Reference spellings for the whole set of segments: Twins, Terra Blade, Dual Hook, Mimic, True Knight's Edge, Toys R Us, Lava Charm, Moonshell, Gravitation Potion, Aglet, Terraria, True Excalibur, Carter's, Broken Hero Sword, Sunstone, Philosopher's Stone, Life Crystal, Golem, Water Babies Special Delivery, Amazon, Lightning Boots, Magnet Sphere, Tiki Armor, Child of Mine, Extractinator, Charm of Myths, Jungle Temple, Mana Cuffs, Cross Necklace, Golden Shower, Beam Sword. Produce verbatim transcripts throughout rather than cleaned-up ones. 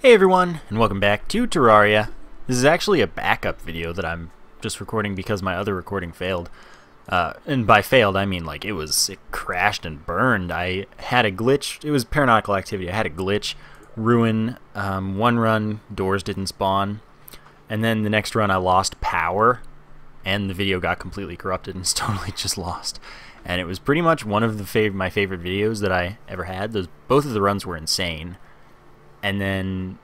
Hey everyone, and welcome back to Terraria. This is actually a backup video that I'm just recording because my other recording failed. Uh, and by failed, I mean like it was, it crashed and burned. I had a glitch, it was Paranautical Activity, I had a glitch, ruin, um, one run, doors didn't spawn, and then the next run I lost power, and the video got completely corrupted and it's totally just lost. And it was pretty much one of the fav my favorite videos that I ever had. Those, both of the runs were insane. And then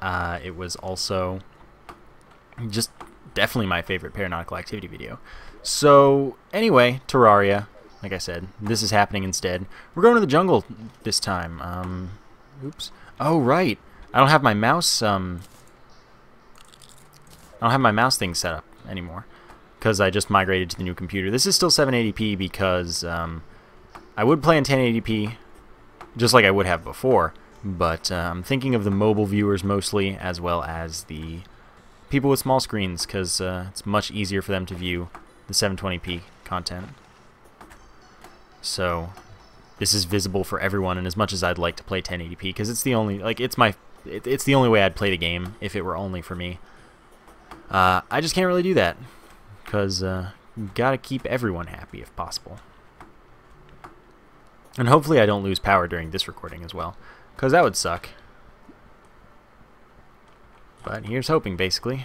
uh, it was also just definitely my favorite Paranautical Activity video. So anyway, Terraria, like I said, this is happening instead. We're going to the jungle this time. Um, oops. Oh right, I don't have my mouse. Um, I don't have my mouse thing set up anymore because I just migrated to the new computer. This is still seven eighty p because um, I would play in ten eighty p just like I would have before. But I'm um, thinking of the mobile viewers mostly, as well as the people with small screens, because uh, it's much easier for them to view the seven twenty p content. So this is visible for everyone, and as much as I'd like to play ten eighty p, because it's the only like it's my it, it's the only way I'd play the game if it were only for me. Uh, I just can't really do that, because uh, you gotta keep everyone happy if possible. And hopefully I don't lose power during this recording as well, because that would suck. But here's hoping, basically.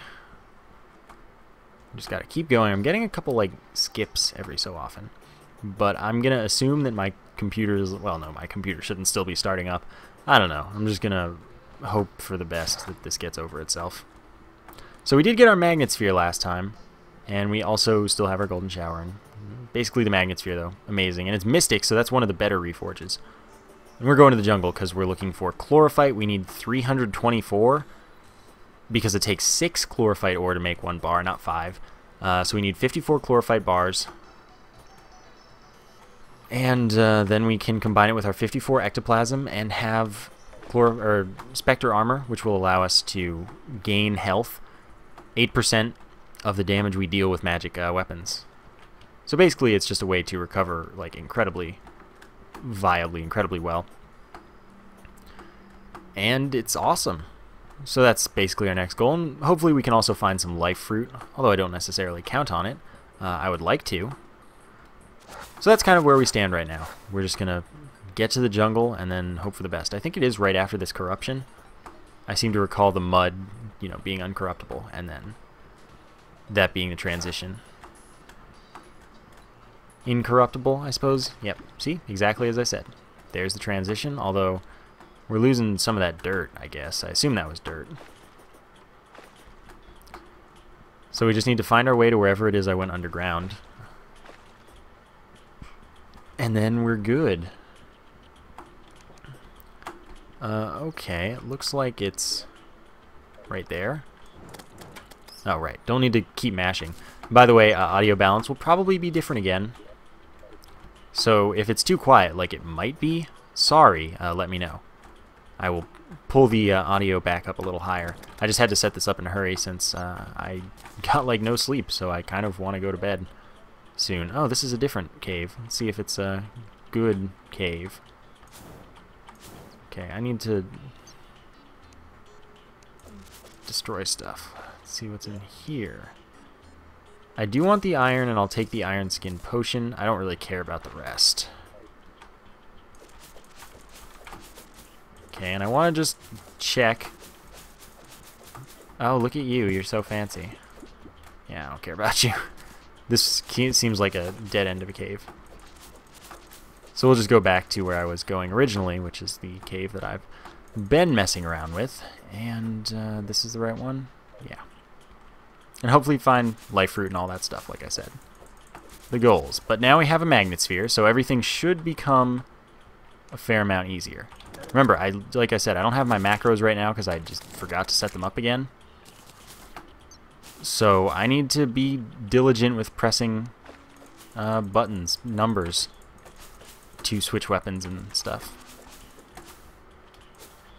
Just gotta keep going. I'm getting a couple, like, skips every so often. But I'm gonna assume that my computer is... Well, no, my computer shouldn't still be starting up. I don't know. I'm just gonna hope for the best that this gets over itself. So we did get our Magnet Sphere last time. And we also still have our Golden Shower. And basically the Magnet Sphere, though. Amazing. And it's Mystic, so that's one of the better reforges. And we're going to the jungle because we're looking for Chlorophyte. We need three hundred twenty-four because it takes six Chlorophyte ore to make one bar, not five. Uh, so we need fifty-four Chlorophyte bars. And uh, then we can combine it with our fifty-four Ectoplasm and have chlor or Spectre Armor, which will allow us to gain health, eight percent of the damage we deal with magic uh, weapons. So basically it's just a way to recover like incredibly... Viably, incredibly well, and it's awesome. So that's basically our next goal, and hopefully we can also find some life fruit, although I don't necessarily count on it. uh, I would like to. So that's kind of where we stand right now. We're just gonna get to the jungle and then hope for the best. I think it is right after this corruption. I seem to recall the mud, you know, being uncorruptible, and then that being the transition. Incorruptible, I suppose. Yep, see? Exactly as I said. There's the transition, although we're losing some of that dirt, I guess. I assume that was dirt. So we just need to find our way to wherever it is I went underground. And then we're good. Uh, okay, it looks like it's right there. Oh, right. Don't need to keep mashing. By the way, uh, audio balance will probably be different again. So if it's too quiet, like it might be, sorry, uh, let me know. I will pull the uh, audio back up a little higher. I just had to set this up in a hurry since uh, I got like no sleep, so I kind of want to go to bed soon. Oh, this is a different cave. Let's see if it's a good cave. Okay, I need to destroy stuff. Let's see what's in here. I do want the iron, and I'll take the iron skin potion. I don't really care about the rest. Okay, and I want to just check. Oh, look at you. You're so fancy. Yeah, I don't care about you. This seems like a dead end of a cave. So we'll just go back to where I was going originally, which is the cave that I've been messing around with. And uh, this is the right one? Yeah. And hopefully find life fruit and all that stuff, like I said. The goals. But now we have a magnet sphere, so everything should become a fair amount easier. Remember, I like I said, I don't have my macros right now because I just forgot to set them up again. So I need to be diligent with pressing uh, buttons, numbers, to switch weapons and stuff.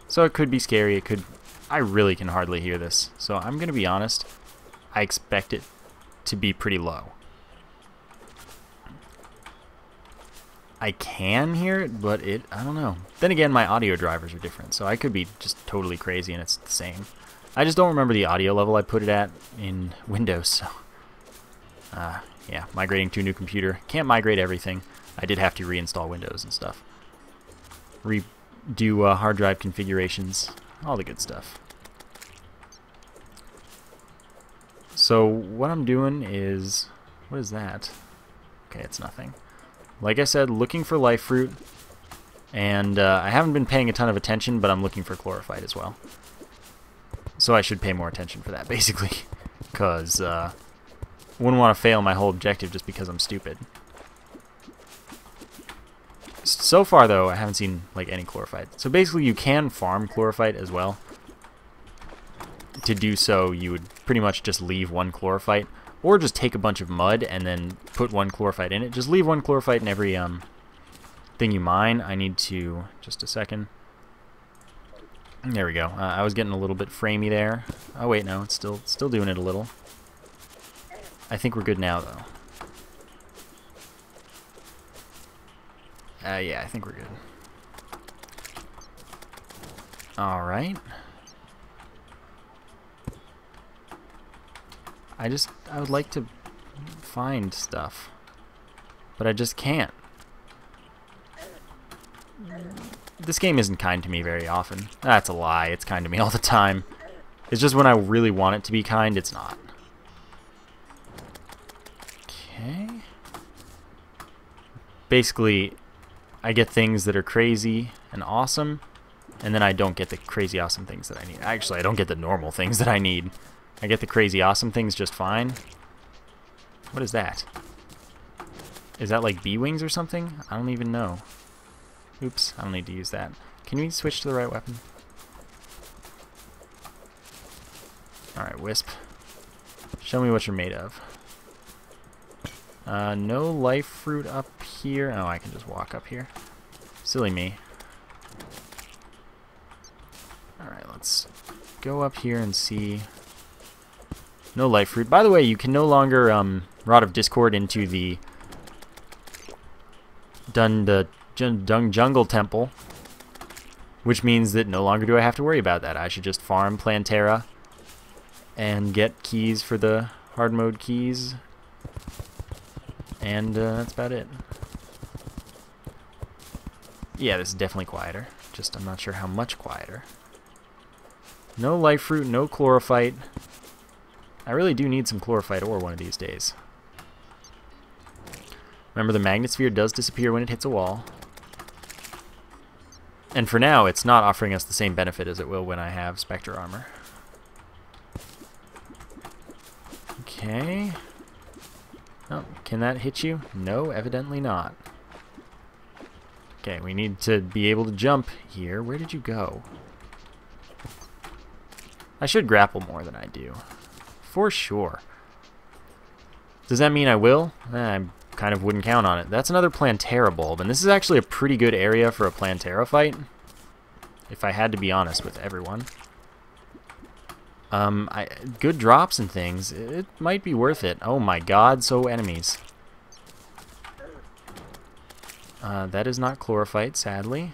So it could be scary. It could. I really can hardly hear this, so I'm going to be honest. I expect it to be pretty low. I can hear it, but it, I don't know. Then again, my audio drivers are different, so I could be just totally crazy and it's the same. I just don't remember the audio level I put it at in Windows, so... Uh, yeah, migrating to a new computer. Can't migrate everything. I did have to reinstall Windows and stuff. Redo uh, hard drive configurations. All the good stuff. So, what I'm doing is... What is that? Okay, it's nothing. Like I said, looking for Life Fruit. And uh, I haven't been paying a ton of attention, but I'm looking for Chlorophyte as well. So I should pay more attention for that, basically. Because uh, I wouldn't want to fail my whole objective just because I'm stupid. So far, though, I haven't seen like any Chlorophyte. So basically, you can farm Chlorophyte as well. To do so, you would pretty much just leave one Chlorophyte, or just take a bunch of mud and then put one Chlorophyte in it. Just leave one Chlorophyte in every um, thing you mine. I need to... just a second. There we go. Uh, I was getting a little bit framey there. Oh wait, no, it's still still doing it a little. I think we're good now, though. Uh, yeah, I think we're good. Alright. I just, I would like to find stuff, but I just can't. This game isn't kind to me very often. That's a lie, it's kind to me all the time. It's just when I really want it to be kind, it's not. Okay. Basically, I get things that are crazy and awesome, and then I don't get the crazy awesome things that I need. Actually, I don't get the normal things that I need. I get the crazy awesome things just fine. What is that? Is that like bee wings or something? I don't even know. Oops, I don't need to use that. Can we switch to the right weapon? Alright, Wisp. Show me what you're made of. Uh, no Life Fruit up here. Oh, I can just walk up here. Silly me. Alright, let's go up here and see... No Life Fruit. By the way, you can no longer um, Rod of Discord into the dun the jun dung Jungle Temple, which means that no longer do I have to worry about that. I should just farm Plantera and get keys for the hard mode keys, and uh, that's about it. Yeah, this is definitely quieter. Just I'm not sure how much quieter. No Life Fruit, no Chlorophyte. I really do need some Chlorophyte ore one of these days. Remember, the Magnet Sphere does disappear when it hits a wall. And for now, it's not offering us the same benefit as it will when I have Spectre Armor. Okay. Oh, can that hit you? No, evidently not. Okay, we need to be able to jump here. Where did you go? I should grapple more than I do. For sure. Does that mean I will? Eh, I kind of wouldn't count on it. That's another Plantera bulb, and this is actually a pretty good area for a Plantera fight, if I had to be honest with everyone. Um, I, good drops and things. It might be worth it. Oh my god, so enemies. Uh, that is not Chlorophyte, sadly.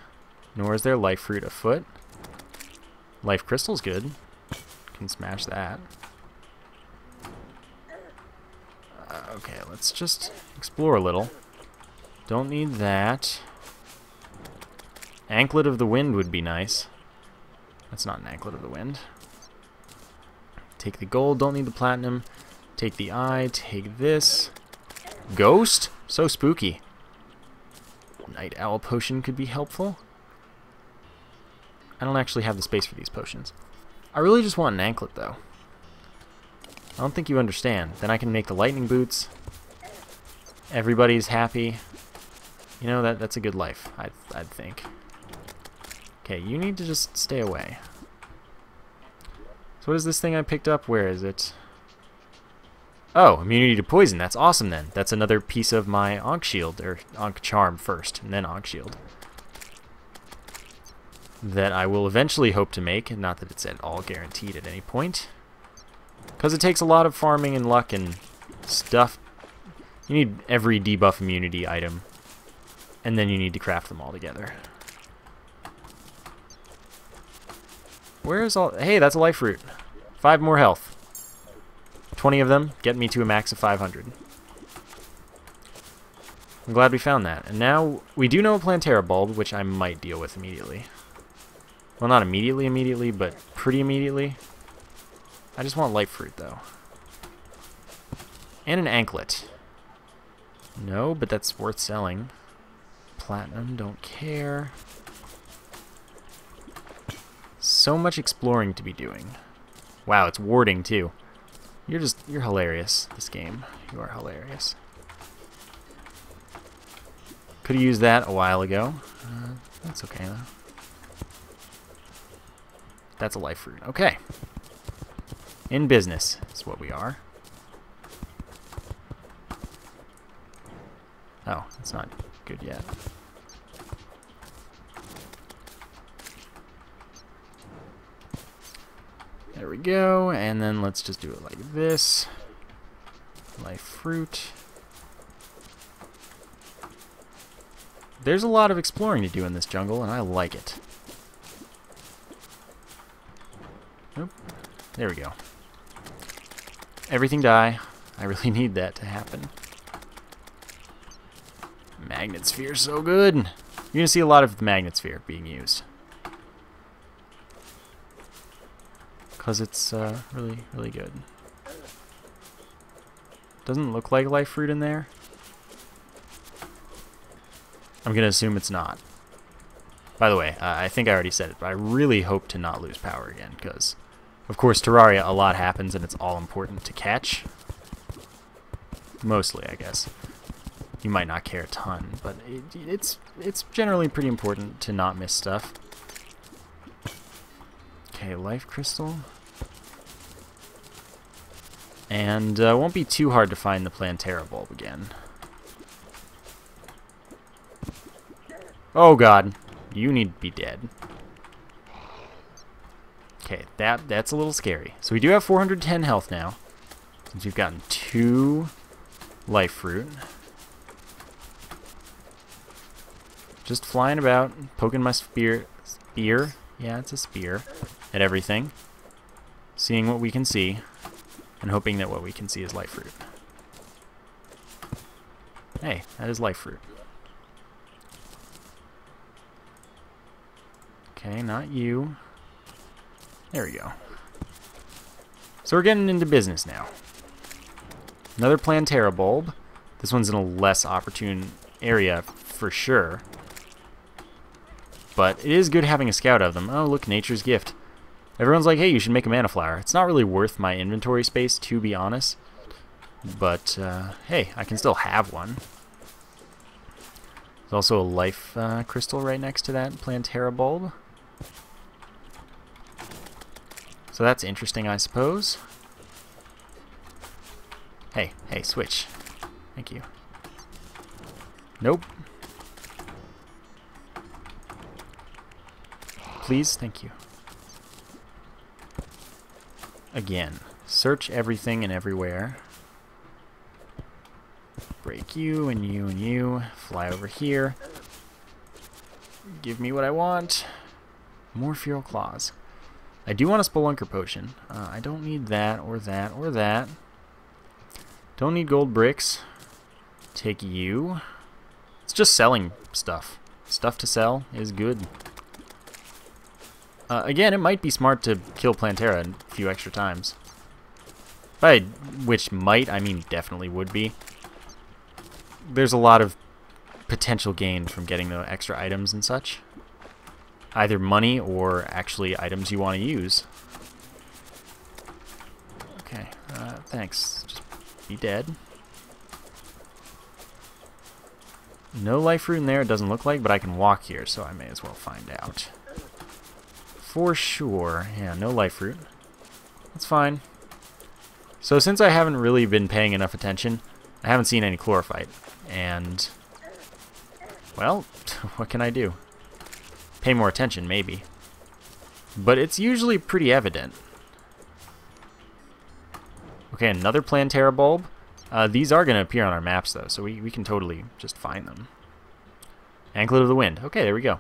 Nor is there Life Fruit afoot. Life Crystal's good. Can smash that. Okay, let's just explore a little. Don't need that. Anklet of the Wind would be nice. That's not an Anklet of the Wind. Take the gold, don't need the platinum. Take the eye, take this. Ghost? So spooky. Night Owl Potion could be helpful. I don't actually have the space for these potions. I really just want an anklet, though. I don't think you understand. Then I can make the Lightning Boots. Everybody's happy. You know, that that's a good life, I'd, I'd think. Okay, you need to just stay away. So what is this thing I picked up? Where is it? Oh, immunity to poison. That's awesome, then. That's another piece of my Ankh Shield, or Ankh Charm first, and then Ankh Shield. That I will eventually hope to make, not that it's at all guaranteed at any point. Because it takes a lot of farming and luck and stuff. You need every debuff immunity item and then you need to craft them all together. Where's all... Hey, that's a life fruit. Five more health. twenty of them get me to a max of five hundred. I'm glad we found that. And now we do know a Plantera bulb, which I might deal with immediately. Well, not immediately immediately, but pretty immediately. I just want life fruit, though. And an anklet. No, but that's worth selling. Platinum, don't care. So much exploring to be doing. Wow, it's warding too. You're just, you're hilarious, this game. You are hilarious. Could have used that a while ago. Uh, that's okay, though. That's a life fruit. Okay. In business is what we are. Oh, it's not good yet. There we go, and then let's just do it like this. Life fruit. There's a lot of exploring to do in this jungle, and I like it. Nope. There we go. Everything die. I really need that to happen. Magnet Sphere is so good. You're gonna see a lot of the Magnet Sphere being used. Because it's uh, really, really good. Doesn't look like life fruit in there. I'm going to assume it's not. By the way, uh, I think I already said it, but I really hope to not lose power again. Because, of course, Terraria, a lot happens and it's all important to catch. Mostly, I guess. You might not care a ton, but it, it's, it's generally pretty important to not miss stuff. Okay, Life Crystal. And uh, won't be too hard to find the Plantera bulb again. Oh god, you need to be dead. Okay, that that's a little scary. So we do have four hundred ten health now, since we've gotten two life fruit. Just flying about, poking my spear, spear. Yeah, it's a spear. At everything, seeing what we can see, and hoping that what we can see is life fruit. Hey, that is life fruit. Okay, not you. There we go. So we're getting into business now. Another Plantera bulb. This one's in a less opportune area for sure. But it is good having a scout of them. Oh, look, nature's gift. Everyone's like, hey, you should make a mana flower. It's not really worth my inventory space, to be honest. But, uh, hey, I can still have one. There's also a life uh, crystal right next to that Plantera bulb. So that's interesting, I suppose. Hey, hey, switch. Thank you. Nope. Please, thank you. Again, search everything and everywhere. Break you and you and you. Fly over here. Give me what I want. More Feral Claws. I do want a Spelunker Potion. Uh, I don't need that or that or that. Don't need gold bricks. Take you. It's just selling stuff. Stuff to sell is good. Uh, again, it might be smart to kill Plantera a few extra times. By which might, I mean definitely would be. There's a lot of potential gain from getting the extra items and such. Either money or actually items you want to use. Okay, uh, thanks. Just be dead. No life root in there, it doesn't look like, but I can walk here, so I may as well find out. For sure. Yeah, no life root. That's fine. So since I haven't really been paying enough attention, I haven't seen any chlorophyte. And, well, what can I do? Pay more attention, maybe. But it's usually pretty evident. Okay, another Plantera bulb. Uh, these are going to appear on our maps, though, so we, we can totally just find them. Anklet of the Wind. Okay, there we go.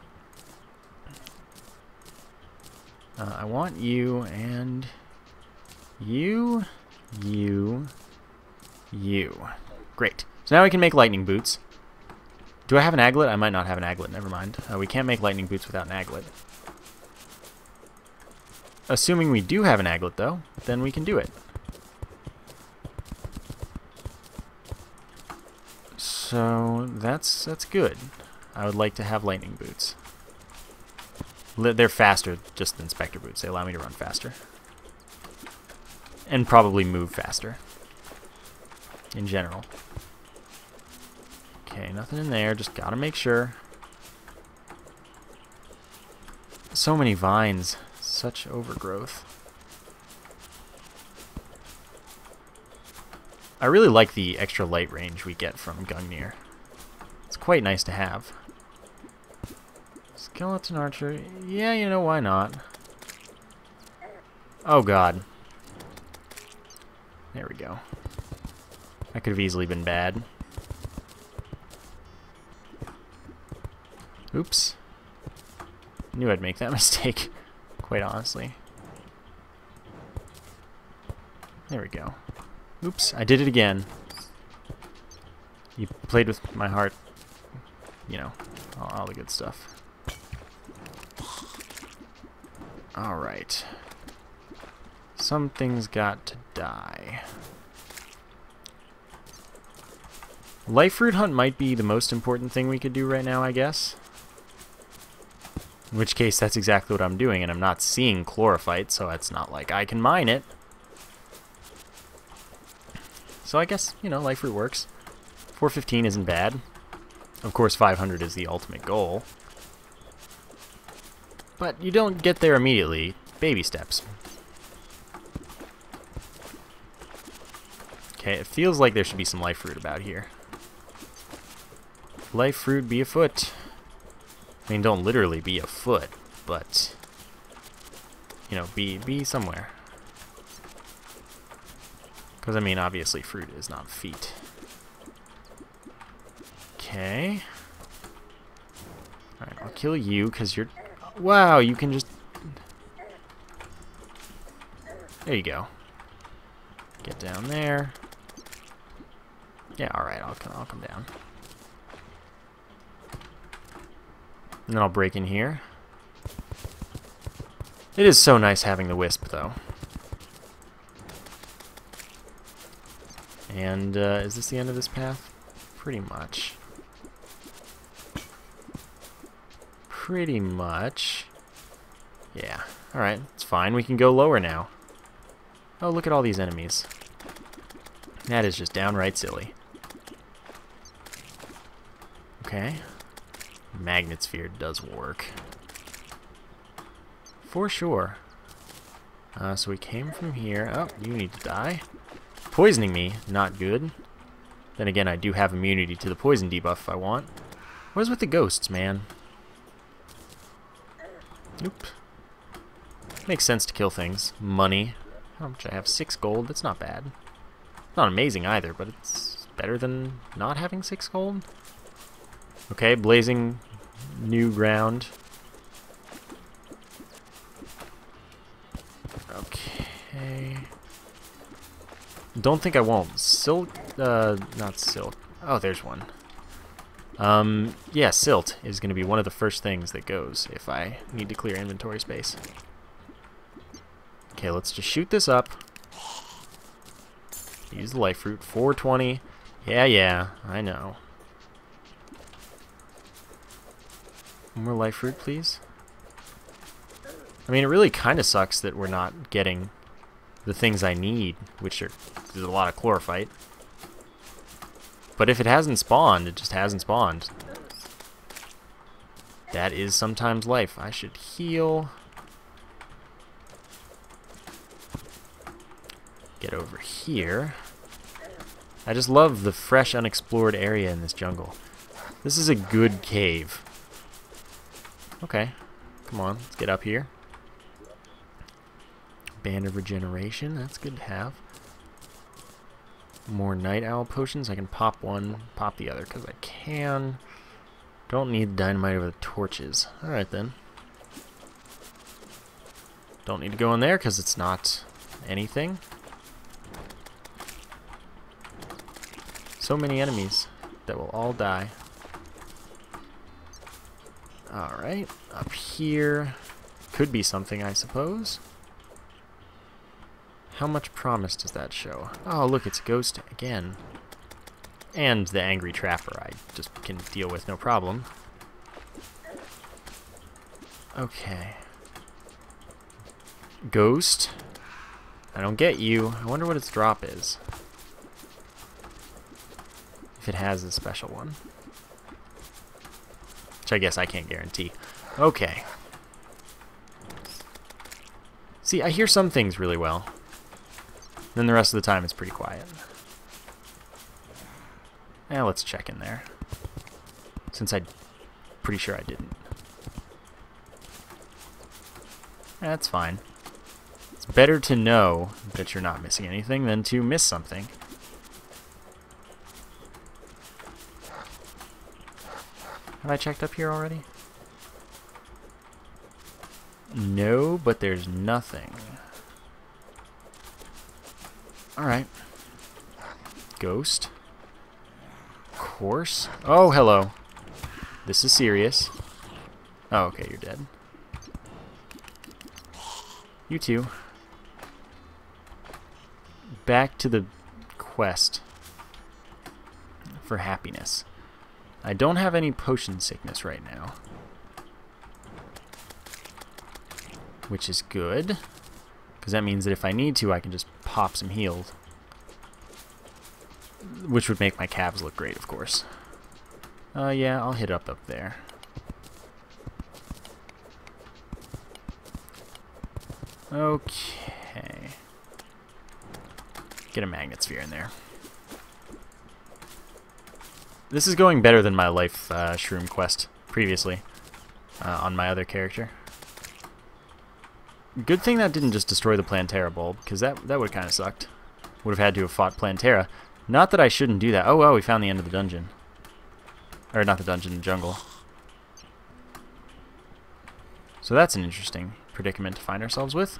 Uh, I want you and you, you, you. Great. So now we can make Lightning Boots. Do I have an Aglet? I might not have an Aglet. Never mind. Uh, we can't make Lightning Boots without an Aglet. Assuming we do have an Aglet, though, then we can do it. So that's that's good. I would like to have Lightning Boots. They're faster just than Spectre Boots. They allow me to run faster. And probably move faster. In general. Okay, nothing in there. Just gotta make sure. So many vines. Such overgrowth. I really like the extra light range we get from Gungnir. It's quite nice to have. Skeleton Archer. Yeah, you know, why not? Oh, God. There we go. That could have easily been bad. Oops. Knew I'd make that mistake, quite honestly. There we go. Oops, I did it again. You played with my heart. You know, all, all the good stuff. Alright. Something's got to die. Life Fruit Hunt might be the most important thing we could do right now, I guess. In which case, that's exactly what I'm doing, and I'm not seeing Chlorophyte, so it's not like I can mine it. So I guess, you know, Life Root works. four fifteen isn't bad. Of course, five hundred is the ultimate goal. But you don't get there immediately. Baby steps. Okay, it feels like there should be some Life Root about here. Life Root be afoot. I mean, don't literally be afoot, but, you know, be, be somewhere. Because, I mean, obviously fruit is not feet. Okay. Alright, I'll kill you because you're... Wow, you can just... There you go. Get down there. Yeah, alright, I'll, I'll come down. And then I'll break in here. It is so nice having the Wisp, though. And uh, is this the end of this path? Pretty much. Pretty much. Yeah. Alright, it's fine. We can go lower now. Oh, look at all these enemies. That is just downright silly. Okay. Magnet Sphere does work. For sure. Uh, so we came from here. Oh, you need to die. Poisoning me, not good. Then again, I do have immunity to the poison debuff if I want. What is with the ghosts, man? Nope. Makes sense to kill things. Money. How much I have? Six gold. That's not bad. Not amazing either, but it's better than not having six gold. Okay, blazing new ground. Okay. Don't think I won't. Silt, uh, not silt. Oh, there's one. Um, yeah, silt is going to be one of the first things that goes if I need to clear inventory space. Okay, let's just shoot this up. Use the Life Root. four twenty. Yeah, yeah, I know. More Life Root, please. I mean, it really kind of sucks that we're not getting the things I need, which are there's a lot of Chlorophyte. But if it hasn't spawned, it just hasn't spawned. That is sometimes life. I should heal. Get over here. I just love the fresh, unexplored area in this jungle. This is a good cave. Okay. Come on, let's get up here. Band of Regeneration, that's good to have. More Night Owl Potions. I can pop one, pop the other, because I can. Don't need dynamite over the torches. Alright then. Don't need to go in there because it's not anything. So many enemies that will all die. Alright, up here could be something, I suppose. How much promise does that show? Oh, look, it's a ghost again. And the angry trapper I just can deal with no problem. Okay. Ghost? I don't get you. I wonder what its drop is. If it has a special one. Which I guess I can't guarantee. Okay. See, I hear some things really well. Then the rest of the time it's pretty quiet. Now let's check in there. Since I'm pretty sure I didn't. That's fine. It's better to know that you're not missing anything than to miss something. Have I checked up here already? No, but there's nothing. Alright. Ghost. Horse? Oh, hello. This is serious. Oh, okay, you're dead. You too. Back to the quest for happiness. I don't have any potion sickness right now. Which is good. Because that means that if I need to, I can just pop some heals. Which would make my calves look great, of course. Uh, yeah, I'll hit up up there. Okay. Get a magnet sphere in there. This is going better than my life uh, shroom quest previously uh, on my other character. Good thing that didn't just destroy the Plantera bulb, because that, that would have kind of sucked. Would have had to have fought Plantera. Not that I shouldn't do that. Oh, well, we found the end of the dungeon. Or not the dungeon, the jungle. So that's an interesting predicament to find ourselves with.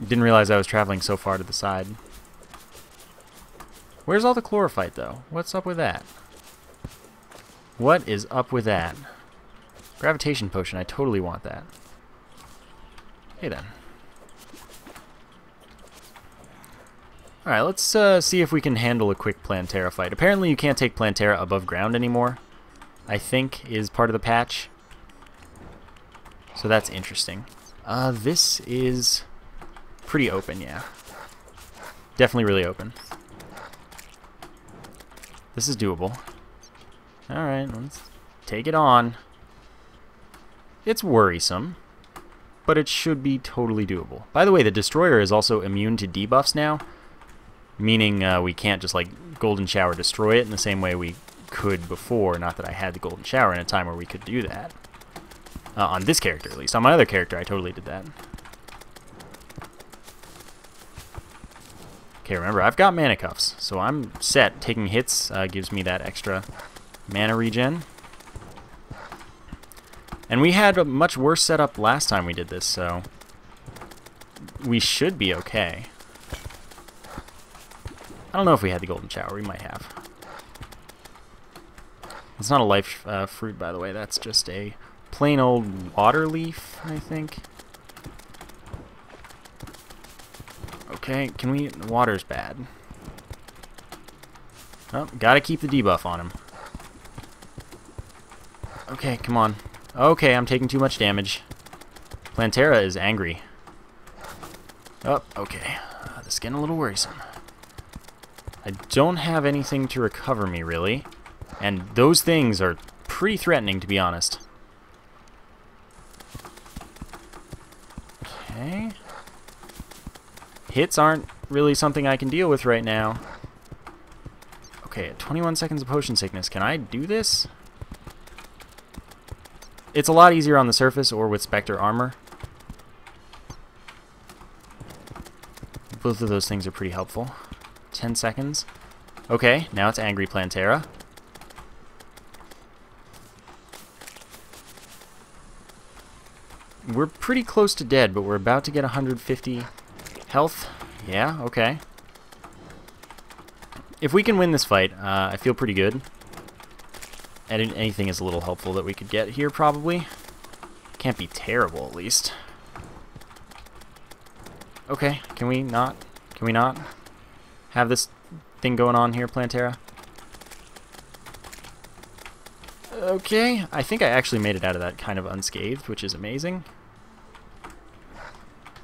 Didn't realize I was traveling so far to the side. Where's all the chlorophyte, though? What's up with that? What is up with that? Gravitation potion. I totally want that. Hey, then. Alright, let's uh, see if we can handle a quick Plantera fight. Apparently you can't take Plantera above ground anymore, I think, is part of the patch. So that's interesting. Uh, this is pretty open, yeah. Definitely really open. This is doable. Alright, let's take it on. It's worrisome, but it should be totally doable. By the way, the Destroyer is also immune to debuffs now. Meaning uh, we can't just, like, Golden Shower destroy it in the same way we could before. Not that I had the Golden Shower in a time where we could do that. Uh, on this character, at least. On my other character, I totally did that. Okay, remember, I've got mana cuffs, so I'm set. Taking hits uh, gives me that extra mana regen. And we had a much worse setup last time we did this, so we should be okay. I don't know if we had the Golden Shower. We might have. It's not a life uh, fruit, by the way. That's just a plain old water leaf, I think. Okay, can we... The water's bad. Oh, gotta keep the debuff on him. Okay, come on. Okay, I'm taking too much damage. Plantera is angry. Oh, okay. Uh, this is getting a little worrisome. I don't have anything to recover me, really. And those things are pretty threatening, to be honest. Okay. Hits aren't really something I can deal with right now. Okay, at twenty-one seconds of potion sickness. Can I do this? It's a lot easier on the surface or with Spectre Armor. Both of those things are pretty helpful. ten seconds. Okay, now it's angry Plantera. We're pretty close to dead, but we're about to get one hundred fifty health. Yeah, okay. If we can win this fight, uh, I feel pretty good. And anything is a little helpful that we could get here, probably. Can't be terrible, at least. Okay, can we not? Can we not have this thing going on here, Plantera? Okay, I think I actually made it out of that kind of unscathed, which is amazing.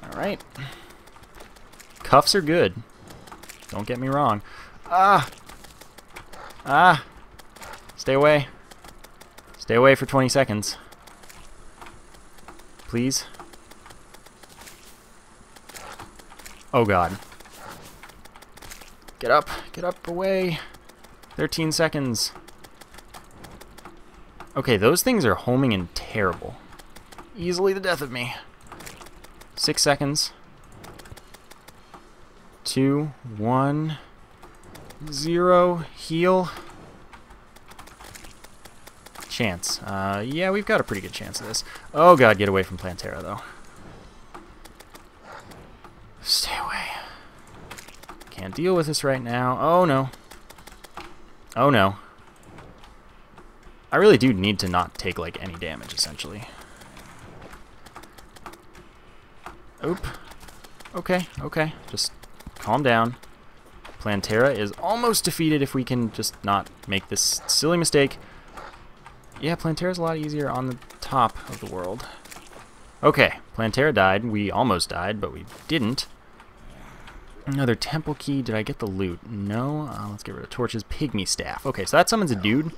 Alright. Cuffs are good. Don't get me wrong. Ah! Ah! Stay away. Stay away for twenty seconds. Please. Oh god. Get up. Get up away. thirteen seconds. Okay, those things are homing in terrible. Easily the death of me. Six seconds. Two, one, zero, heal. Chance. Uh, yeah, we've got a pretty good chance of this. Oh god, get away from Plantera, though. Stay away. Can't deal with this right now. Oh no. Oh no. I really do need to not take, like, any damage, essentially. Oop. Okay, okay. Just calm down. Plantera is almost defeated if we can just not make this silly mistake. Yeah, Plantera's a lot easier on the top of the world. Okay, Plantera died. We almost died, but we didn't. Another temple key. Did I get the loot? No. Uh, let's get rid of torches. Pygmy Staff. Okay, so that summons a dude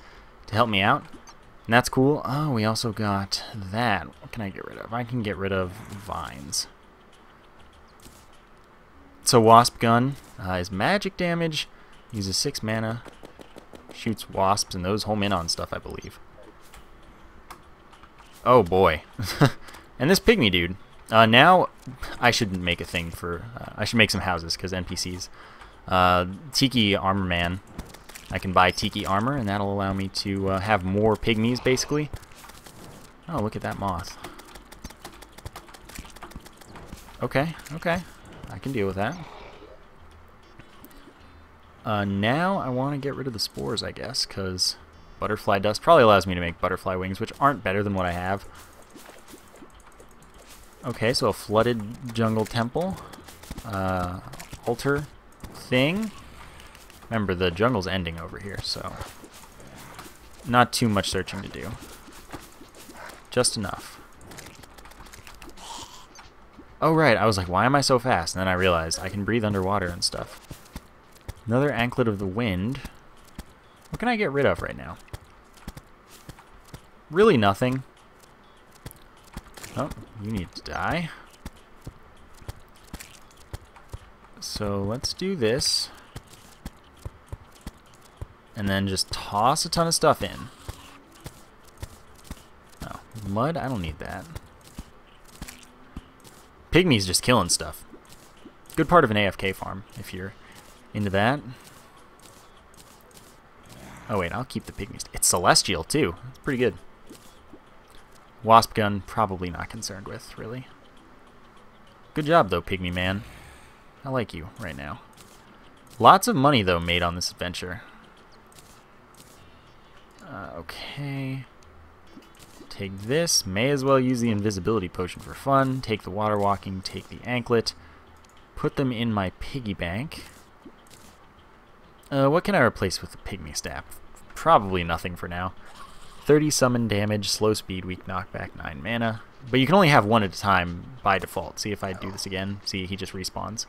to help me out, and that's cool. Oh, we also got that. What can I get rid of? I can get rid of vines. So Wasp Gun uh, is magic damage, uses six mana, shoots wasps, and those home in on stuff, I believe. Oh boy. And this pygmy dude. Uh, now I should make a thing for, uh, I should make some houses, because N P Cs. Uh, Tiki Armor Man. I can buy Tiki Armor, and that'll allow me to uh, have more pygmies, basically. Oh, look at that moth. Okay, okay. I can deal with that. Uh, now I want to get rid of the spores, I guess, because butterfly dust probably allows me to make butterfly wings, which aren't better than what I have. Okay, so a flooded jungle temple. Uh, altar thing. Remember, the jungle's ending over here, so not too much searching to do. Just enough. Oh, right. I was like, why am I so fast? And then I realized I can breathe underwater and stuff. Another Anklet of the Wind. What can I get rid of right now? Really nothing. Oh, you need to die. So let's do this. And then just toss a ton of stuff in. Oh, mud? I don't need that. Pygmy's just killing stuff. Good part of an A F K farm, if you're into that. Oh wait, I'll keep the pygmies. It's celestial, too. It's pretty good. Wasp Gun, probably not concerned with, really. Good job, though, Pygmy Man. I like you right now. Lots of money, though, made on this adventure. Uh, okay, take this, may as well use the invisibility potion for fun, take the water walking, take the anklet, put them in my piggy bank. Uh, what can I replace with the pygmy staff? Probably nothing for now. thirty summon damage, slow speed, weak knockback, nine mana. But you can only have one at a time by default. See if I do this again. See, he just respawns.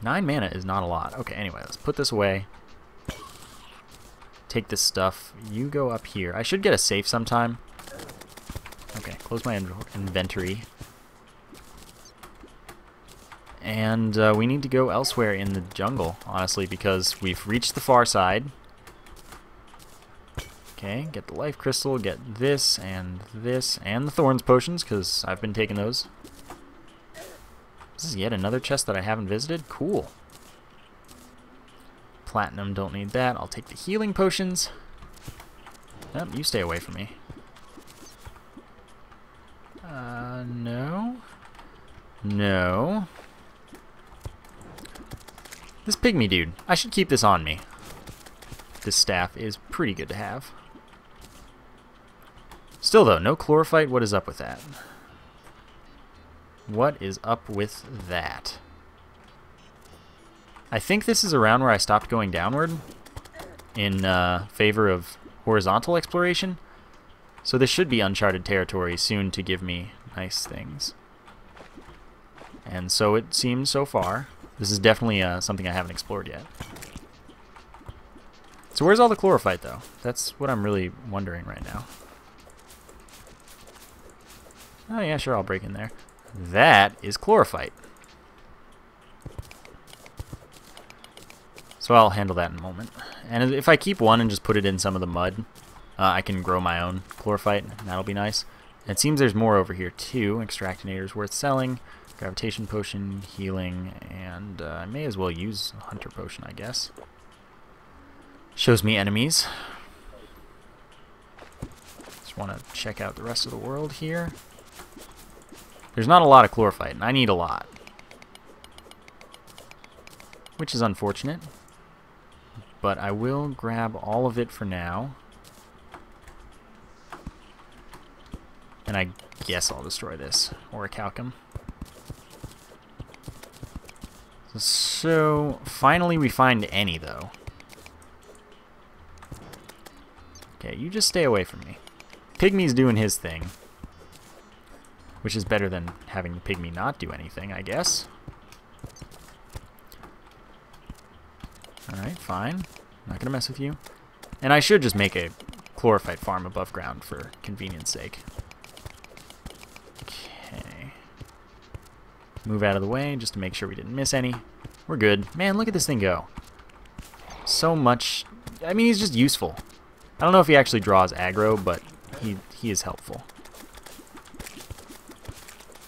nine mana is not a lot. Okay, anyway, let's put this away. Take this stuff. You go up here. I should get a safe sometime. Okay, close my in inventory. And uh, we need to go elsewhere in the jungle, honestly, because we've reached the far side. Okay, get the life crystal, get this and this, and the thorns potions, because I've been taking those. This is yet another chest that I haven't visited. Cool. Platinum, don't need that. I'll take the healing potions. Nope, you stay away from me. No. This pygmy dude. I should keep this on me. This staff is pretty good to have. Still though, no chlorophyte. What is up with that? What is up with that? I think this is around where I stopped going downward in uh, favor of horizontal exploration. So this should be uncharted territory soon to give me nice things. And so it seems so far. This is definitely uh, something I haven't explored yet. So where's all the chlorophyte though? That's what I'm really wondering right now. Oh yeah, sure, I'll break in there. That is chlorophyte. So I'll handle that in a moment. And if I keep one and just put it in some of the mud, uh, I can grow my own chlorophyte, and that'll be nice. And it seems there's more over here too. Extractinator's worth selling. Gravitation Potion, Healing, and uh, I may as well use Hunter Potion, I guess. Shows me enemies. Just want to check out the rest of the world here. There's not a lot of chlorophyte, and I need a lot. Which is unfortunate. But I will grab all of it for now. And I guess I'll destroy this, or a calcum. So, finally we find any, though. Okay, you just stay away from me. Pygmy's doing his thing. Which is better than having the pygmy not do anything, I guess. Alright, fine. Not gonna mess with you. And I should just make a chlorophyte farm above ground for convenience sake. Move out of the way just to make sure we didn't miss any. We're good. Man, look at this thing go. So much. I mean, he's just useful. I don't know if he actually draws aggro, but he, he is helpful.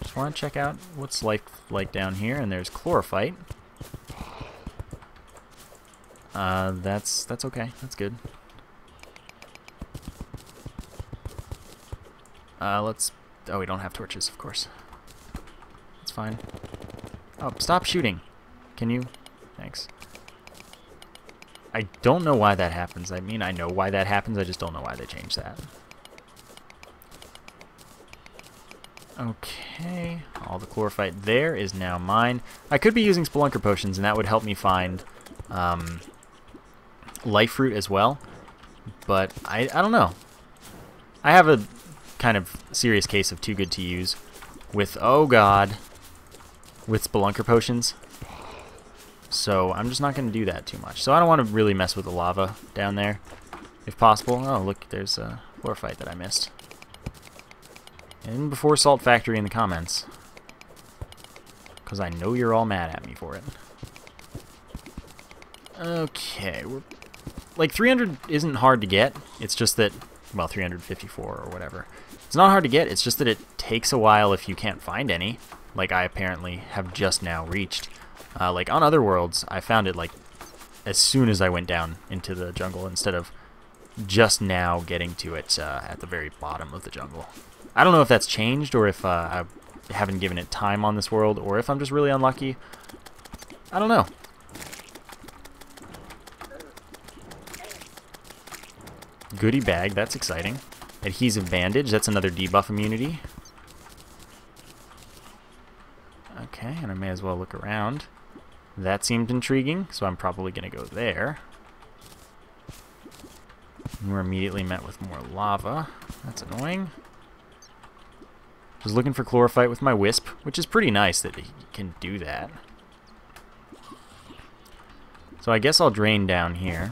Just want to check out what's life like down here, and there's chlorophyte. Uh, that's, that's okay. That's good. Uh, let's... Oh, we don't have torches, of course. Fine. Oh, stop shooting. Can you? Thanks. I don't know why that happens. I mean, I know why that happens. I just don't know why they changed that. Okay. All the chlorophyte there is now mine. I could be using Spelunker Potions, and that would help me find um, Life Fruit as well. But I, I don't know. I have a kind of serious case of too good to use with, oh god... with Spelunker Potions. So I'm just not going to do that too much. So I don't want to really mess with the lava down there, if possible. Oh, look, there's a chlorophyte that I missed. And before Salt Factory in the comments. Because I know you're all mad at me for it. Okay, we're... Like, three hundred isn't hard to get. It's just that... Well, three hundred fifty-four or whatever. It's not hard to get. It's just that it takes a while if you can't find any. Like I apparently have just now reached. Uh, like on other worlds, I found it like as soon as I went down into the jungle instead of just now getting to it uh, at the very bottom of the jungle. I don't know if that's changed or if uh, I haven't given it time on this world or if I'm just really unlucky. I don't know. Goodie bag, that's exciting. Adhesive bandage, that's another debuff immunity. Okay, and I may as well look around. That seemed intriguing, so I'm probably going to go there. And we're immediately met with more lava. That's annoying. Just looking for chlorophyte with my wisp, which is pretty nice that it can do that. So I guess I'll drain down here.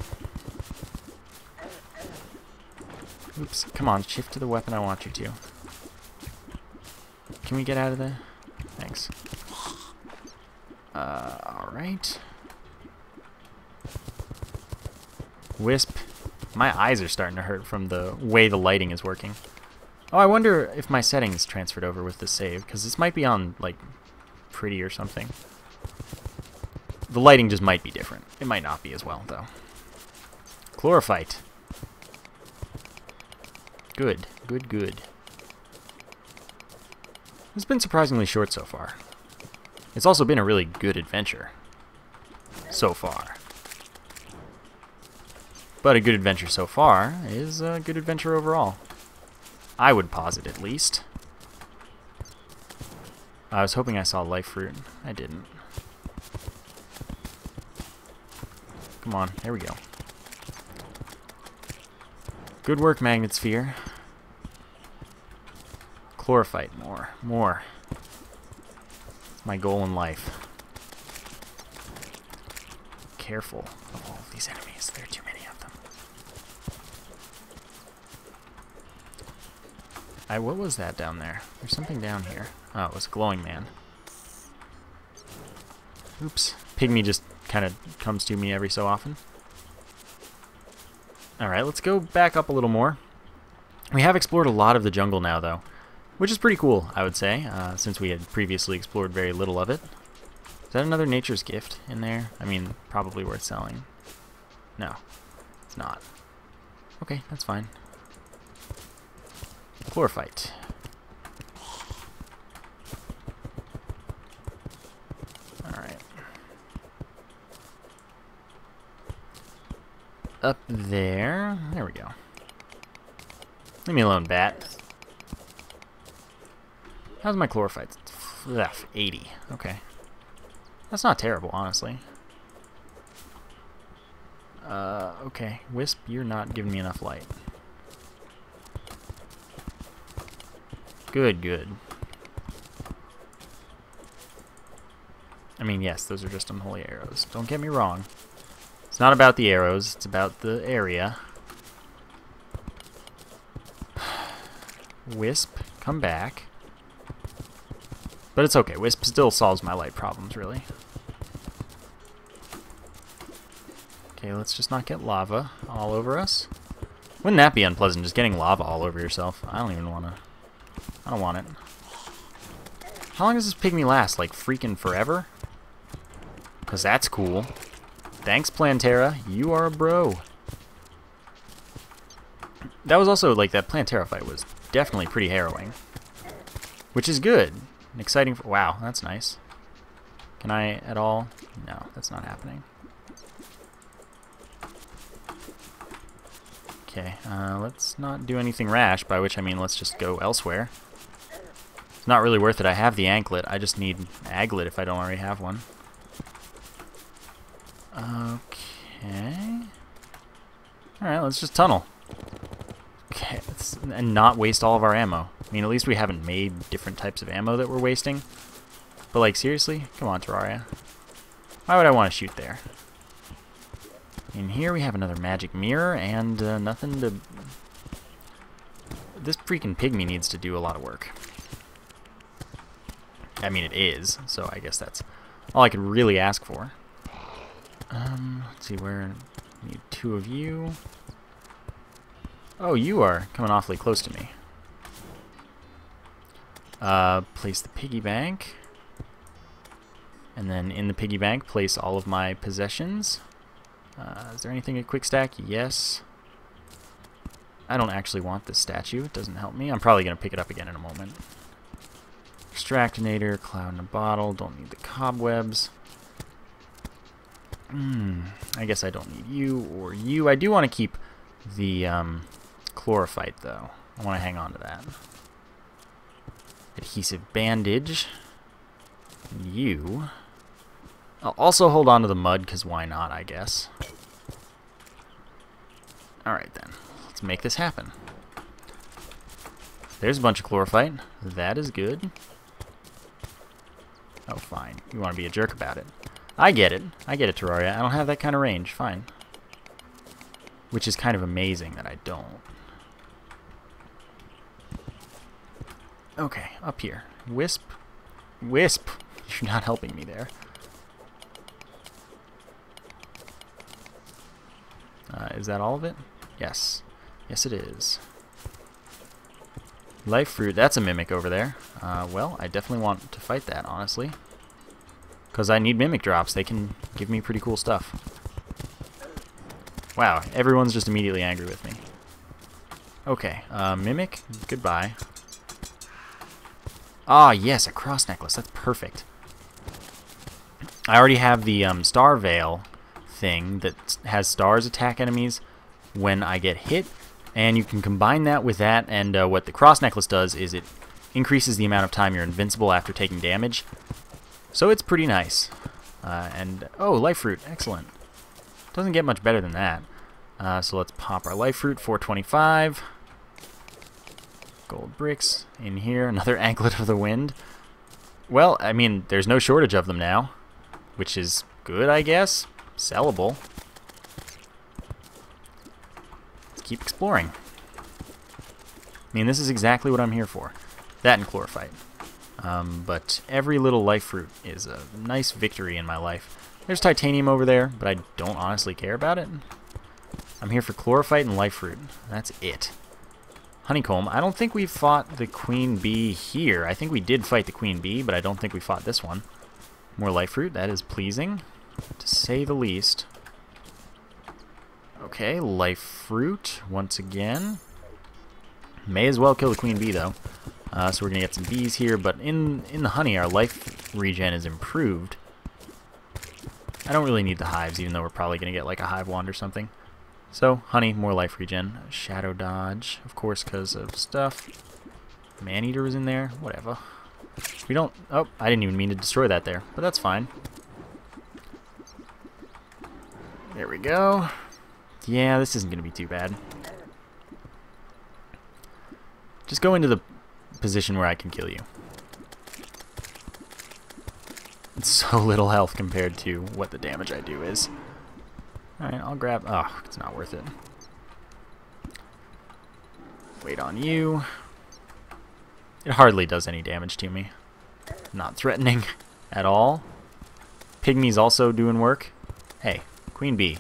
Oops, come on, shift to the weapon I want you to. Can we get out of there? Thanks. Uh, alright. Wisp. My eyes are starting to hurt from the way the lighting is working. Oh, I wonder if my settings transferred over with the save, because this might be on, like, pretty or something. The lighting just might be different. It might not be as well, though. Chlorophyte. Good. Good, good. It's been surprisingly short so far. It's also been a really good adventure so far. But a good adventure so far is a good adventure overall. I would posit, at least. I was hoping I saw Life Fruit. I didn't. Come on, there we go. Good work, Magnet Sphere. Chlorophyte, more, more. It's my goal in life. Careful of all of these enemies. There are too many of them. I, what was that down there? There's something down here. Oh, it was a glowing man. Oops. Pygmy just kind of comes to me every so often. Alright, let's go back up a little more. We have explored a lot of the jungle now, though, which is pretty cool, I would say, uh, since we had previously explored very little of it. Is that another Nature's Gift in there? I mean, probably worth selling. No, it's not. Okay, that's fine. Chlorophyte. Alright. Up there. There we go. Leave me alone, bat. How's my chlorophyte? Ugh, eighty. Okay. That's not terrible, honestly. Uh, okay. Wisp, you're not giving me enough light. Good, good. I mean, yes, those are just unholy arrows. Don't get me wrong. It's not about the arrows, it's about the area. Wisp, come back. But it's okay, Wisp still solves my light problems, really. Okay, let's just not get lava all over us. Wouldn't that be unpleasant, just getting lava all over yourself? I don't even want to... I don't want it. How long does this pygmy last? Like, freaking forever? Because that's cool. Thanks, Plantera. You are a bro. That was also, like, that Plantera fight was definitely pretty harrowing. Which is good. Exciting. For wow, that's nice. Can I at all? No, that's not happening. Okay, uh, let's not do anything rash, by which I mean let's just go elsewhere. It's not really worth it. I have the anklet. I just need aglet if I don't already have one. Okay. Alright, let's just tunnel. Okay, let's, and not waste all of our ammo. I mean, at least we haven't made different types of ammo that we're wasting. But, like, seriously? Come on, Terraria. Why would I want to shoot there? In here we have another magic mirror, and uh, nothing to... This freaking pygmy needs to do a lot of work. I mean, it is, so I guess that's all I could really ask for. Um, let's see, where... I need two of you. Oh, you are coming awfully close to me. Uh, place the piggy bank, and then in the piggy bank place all of my possessions. Uh, is there anything a quick stack? Yes. I don't actually want this statue, it doesn't help me. I'm probably gonna pick it up again in a moment. Extractinator, cloud in a bottle, don't need the cobwebs. Hmm, I guess I don't need you or you. I do want to keep the um, chlorophyte though. I want to hang on to that. Adhesive bandage. You. I'll also hold on to the mud, because why not, I guess. Alright then. Let's make this happen. There's a bunch of chlorophyte. That is good. Oh, fine. You want to be a jerk about it. I get it. I get it, Terraria. I don't have that kind of range. Fine. Which is kind of amazing that I don't. Okay, up here. Wisp. Wisp! You're not helping me there. Uh, is that all of it? Yes. Yes, it is. Life Fruit. That's a Mimic over there. Uh, well, I definitely want to fight that, honestly. Because I need Mimic drops. They can give me pretty cool stuff. Wow, everyone's just immediately angry with me. Okay, uh, Mimic, goodbye. Ah, yes, a cross necklace. That's perfect. I already have the um, Star Veil thing that has stars attack enemies when I get hit, and you can combine that with that, and uh, what the Cross Necklace does is it increases the amount of time you're invincible after taking damage. So it's pretty nice. Uh, and, oh, Life Fruit, excellent. Doesn't get much better than that. Uh, so let's pop our Life Fruit, four twenty-five. Gold bricks in here, another Anklet of the Wind. Well, I mean, there's no shortage of them now, which is good, I guess. Sellable. Let's keep exploring. I mean, this is exactly what I'm here for. That and Chlorophyte. Um, but every little Life Fruit is a nice victory in my life. There's titanium over there, but I don't honestly care about it. I'm here for Chlorophyte and Life Fruit. That's it. Honeycomb. I don't think we fought the Queen Bee here. I think we did fight the Queen Bee, but I don't think we fought this one. More Life Fruit. That is pleasing, to say the least. Okay, Life Fruit once again. May as well kill the Queen Bee, though. Uh, so we're going to get some bees here, but in, in the honey, our life regen is improved. I don't really need the hives, even though we're probably going to get like a hive wand or something. So, honey, more life regen. Shadow dodge, of course, because of stuff. Maneater was in there, whatever. We don't... Oh, I didn't even mean to destroy that there, but that's fine. There we go. Yeah, this isn't going to be too bad. Just go into the position where I can kill you. It's so little health compared to what the damage I do is. Alright, I'll grab... Oh, it's not worth it. Wait on you. It hardly does any damage to me. Not threatening at all. Pygmy's also doing work. Hey, Queen Bee.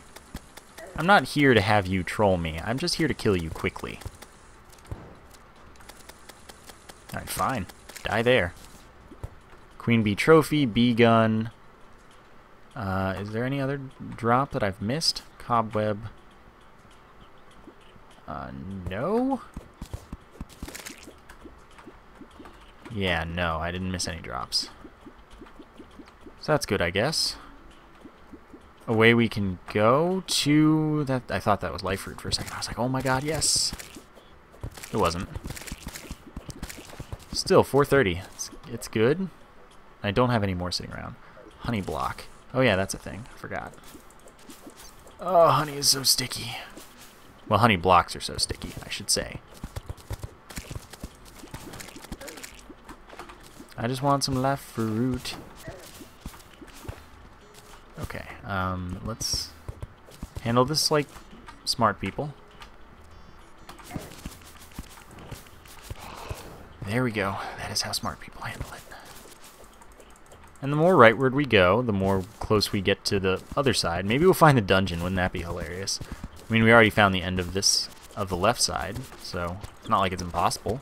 I'm not here to have you troll me. I'm just here to kill you quickly. Alright, fine. Die there. Queen Bee Trophy, Bee Gun. Uh, is there any other drop that I've missed? Cobweb. Uh, no? Yeah, no, I didn't miss any drops. So that's good, I guess. Away we can go to... that. I thought that was Life Fruit for a second. I was like, oh my god, yes! It wasn't. Still, four thirty. It's, it's good. I don't have any more sitting around. Honey block. Oh yeah, that's a thing. I forgot. Oh, honey is so sticky. Well, honey blocks are so sticky, I should say. I just want some life fruit. Okay, um, let's handle this like smart people. There we go. That is how smart people handle it. And the more rightward we go, the more close we get to the other side. Maybe we'll find the dungeon. Wouldn't that be hilarious? I mean, we already found the end of this, of the left side, so it's not like it's impossible.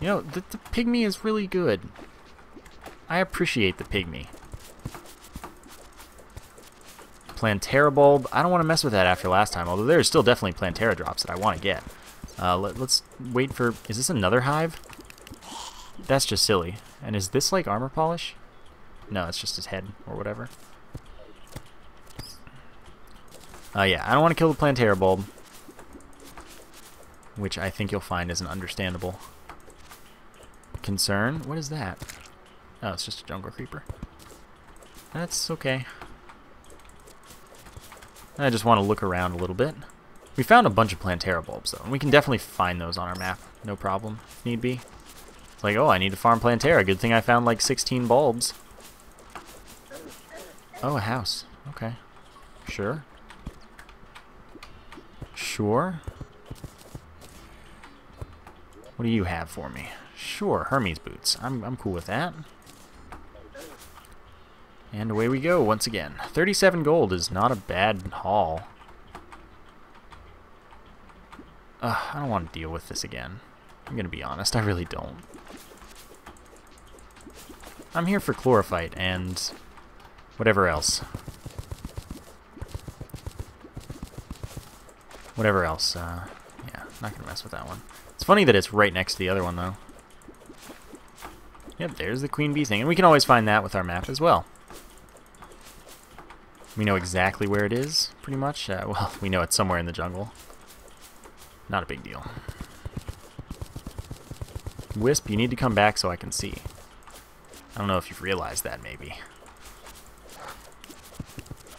You know, the, the pygmy is really good. I appreciate the pygmy. Plantera bulb. I don't want to mess with that after last time, although there's still definitely Plantera drops that I want to get. Uh, let, let's wait for... Is this another hive? That's just silly. And is this like armor polish? No, it's just his head or whatever. Uh, yeah, I don't want to kill the Plantera bulb, which I think you'll find is an understandable concern. What is that? Oh, it's just a jungle creeper. That's okay. I just want to look around a little bit. We found a bunch of Plantera bulbs, though, and we can definitely find those on our map. No problem, if need be. It's like, oh, I need to farm Plantera. Good thing I found, like, sixteen bulbs. Oh, a house. Okay. Sure. Sure. What do you have for me? Sure, Hermes boots. I'm, I'm cool with that. And away we go once again. thirty-seven gold is not a bad haul. Ugh, I don't want to deal with this again. I'm going to be honest, I really don't. I'm here for Chlorophyte and whatever else. Whatever else, uh, yeah, not going to mess with that one. It's funny that it's right next to the other one, though. Yep, there's the Queen Bee thing. And we can always find that with our map as well. We know exactly where it is, pretty much. Uh, well, we know it's somewhere in the jungle. Not a big deal. Wisp, you need to come back so I can see. I don't know if you've realized that, maybe.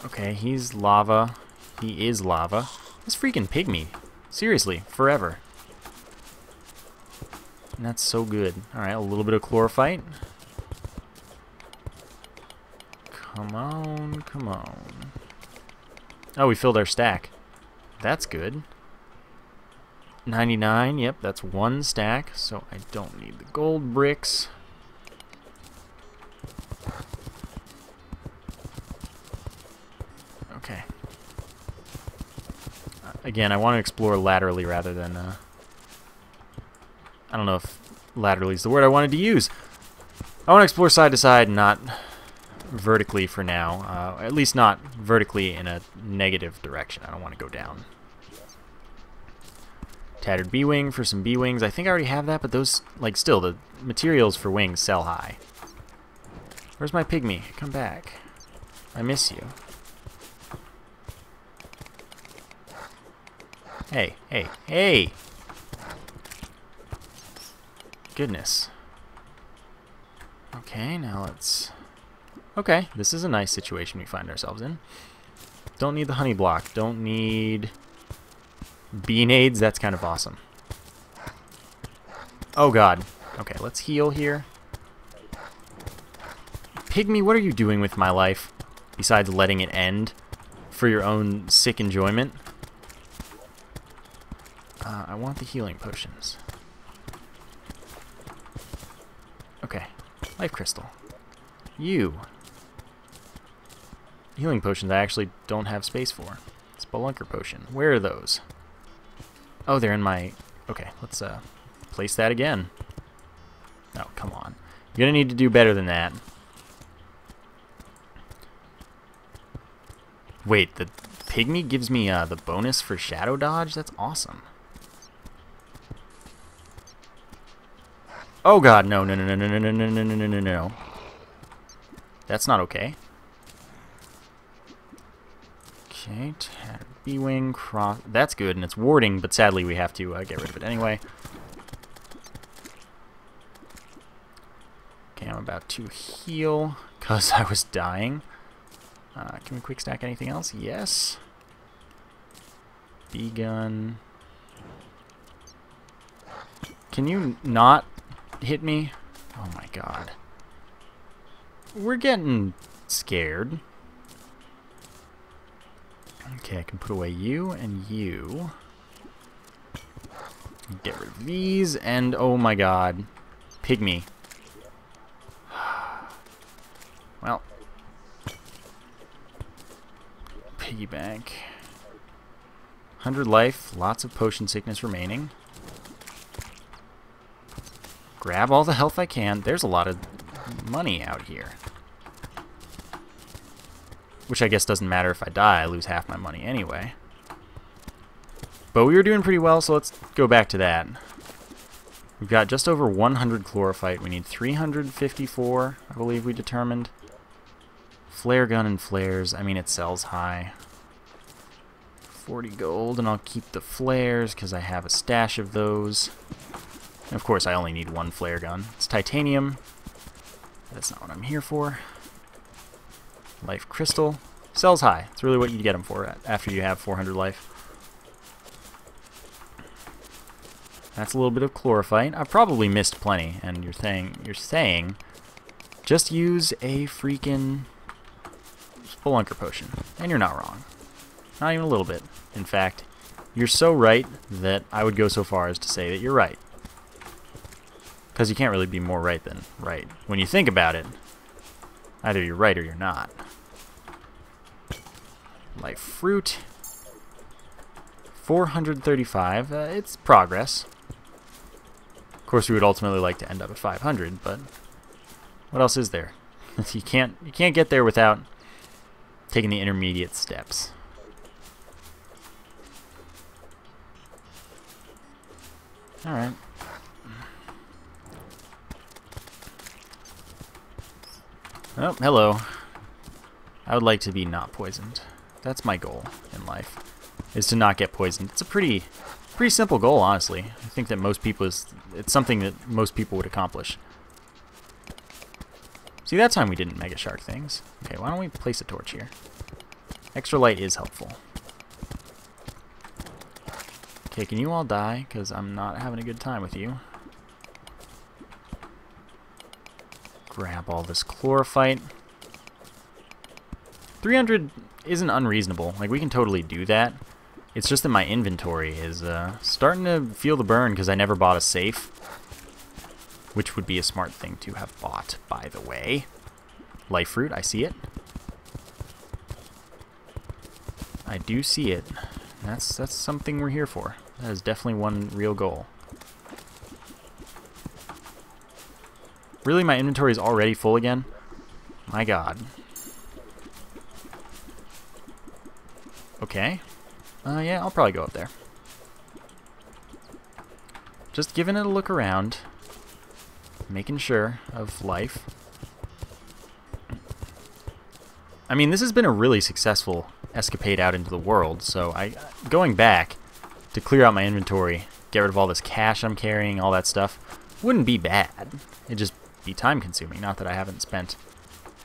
Okay, he's lava. He is lava. This freaking pygmy. Seriously, forever. And that's so good. Alright, a little bit of chlorophyte. Come on, come on. Oh, we filled our stack. That's good. ninety-nine, yep, that's one stack, so I don't need the gold bricks. Okay. Again, I want to explore laterally rather than, uh, I don't know if laterally is the word I wanted to use. I want to explore side to side, not vertically for now. Uh, at least not vertically in a negative direction. I don't want to go down. Tattered B-Wing for some B-Wings. I think I already have that, but those, like, still, the materials for wings sell high. Where's my pygmy? Come back. I miss you. Hey, hey, hey! Goodness. Okay, now let's... Okay, this is a nice situation we find ourselves in. Don't need the honey block. Don't need... bee nades, that's kind of awesome. Oh god. Okay, let's heal here. Pygmy, what are you doing with my life? Besides letting it end for your own sick enjoyment. Uh, I want the healing potions. Okay. Life crystal. You. Healing potions I actually don't have space for. Spelunker potion. Where are those? Oh, they're in my... Okay, let's uh, place that again. Oh, come on. You're going to need to do better than that. Wait, the pygmy gives me uh, the bonus for shadow dodge? That's awesome. Oh god, no, no, no, no, no, no, no, no, no, no, no, no. That's not okay. Okay, B-Wing, cross... That's good, and it's warding, but sadly we have to uh, get rid of it anyway. Okay, I'm about to heal, because I was dying. Uh, can we quick stack anything else? Yes. B-Gun. Can you not hit me? Oh my god. We're getting scared. Okay, I can put away you and you. Get rid of these, and oh my god. Pygmy. Well. Piggy bank. one hundred life, lots of potion sickness remaining. Grab all the health I can. There's a lot of money out here. Which I guess doesn't matter if I die, I lose half my money anyway. But we were doing pretty well, so let's go back to that. We've got just over one hundred chlorophyte. We need three hundred fifty-four, I believe we determined. Flare gun and flares. I mean, it sells high. forty gold, and I'll keep the flares because I have a stash of those. And of course, I only need one flare gun. It's titanium. That's not what I'm here for. Life Crystal. Sells high. It's really what you get them for after you have four hundred life. That's a little bit of chlorophyte. I've probably missed plenty, and you're saying, you're saying just use a freaking Spelunker Potion. And you're not wrong. Not even a little bit. In fact, you're so right that I would go so far as to say that you're right. Because you can't really be more right than right. When you think about it, either you're right or you're not. Life fruit. four hundred thirty-five. Uh, it's progress. Of course, we would ultimately like to end up at five hundred, but what else is there? you can't you can't get there without taking the intermediate steps. All right. Oh, hello. I would like to be not poisoned. That's my goal in life, is to not get poisoned. It's a pretty pretty simple goal, honestly. I think that most people is it's something that most people would accomplish. See, that time we didn't mega shark things. Okay, why don't we place a torch here? Extra light is helpful. Okay, can you all die? Because I'm not having a good time with you. Grab all this chlorophyte. three hundred isn't unreasonable. Like, we can totally do that. It's just that my inventory is uh, starting to feel the burn because I never bought a safe, which would be a smart thing to have bought, by the way. Life Fruit, I see it. I do see it. That's, that's something we're here for. That is definitely one real goal. Really, my inventory is already full again? My god. Okay. Uh, yeah, I'll probably go up there. Just giving it a look around. Making sure of life. I mean, this has been a really successful escapade out into the world, so I going back to clear out my inventory, get rid of all this cash I'm carrying, all that stuff, wouldn't be bad. It'd just be time-consuming. Not that I haven't spent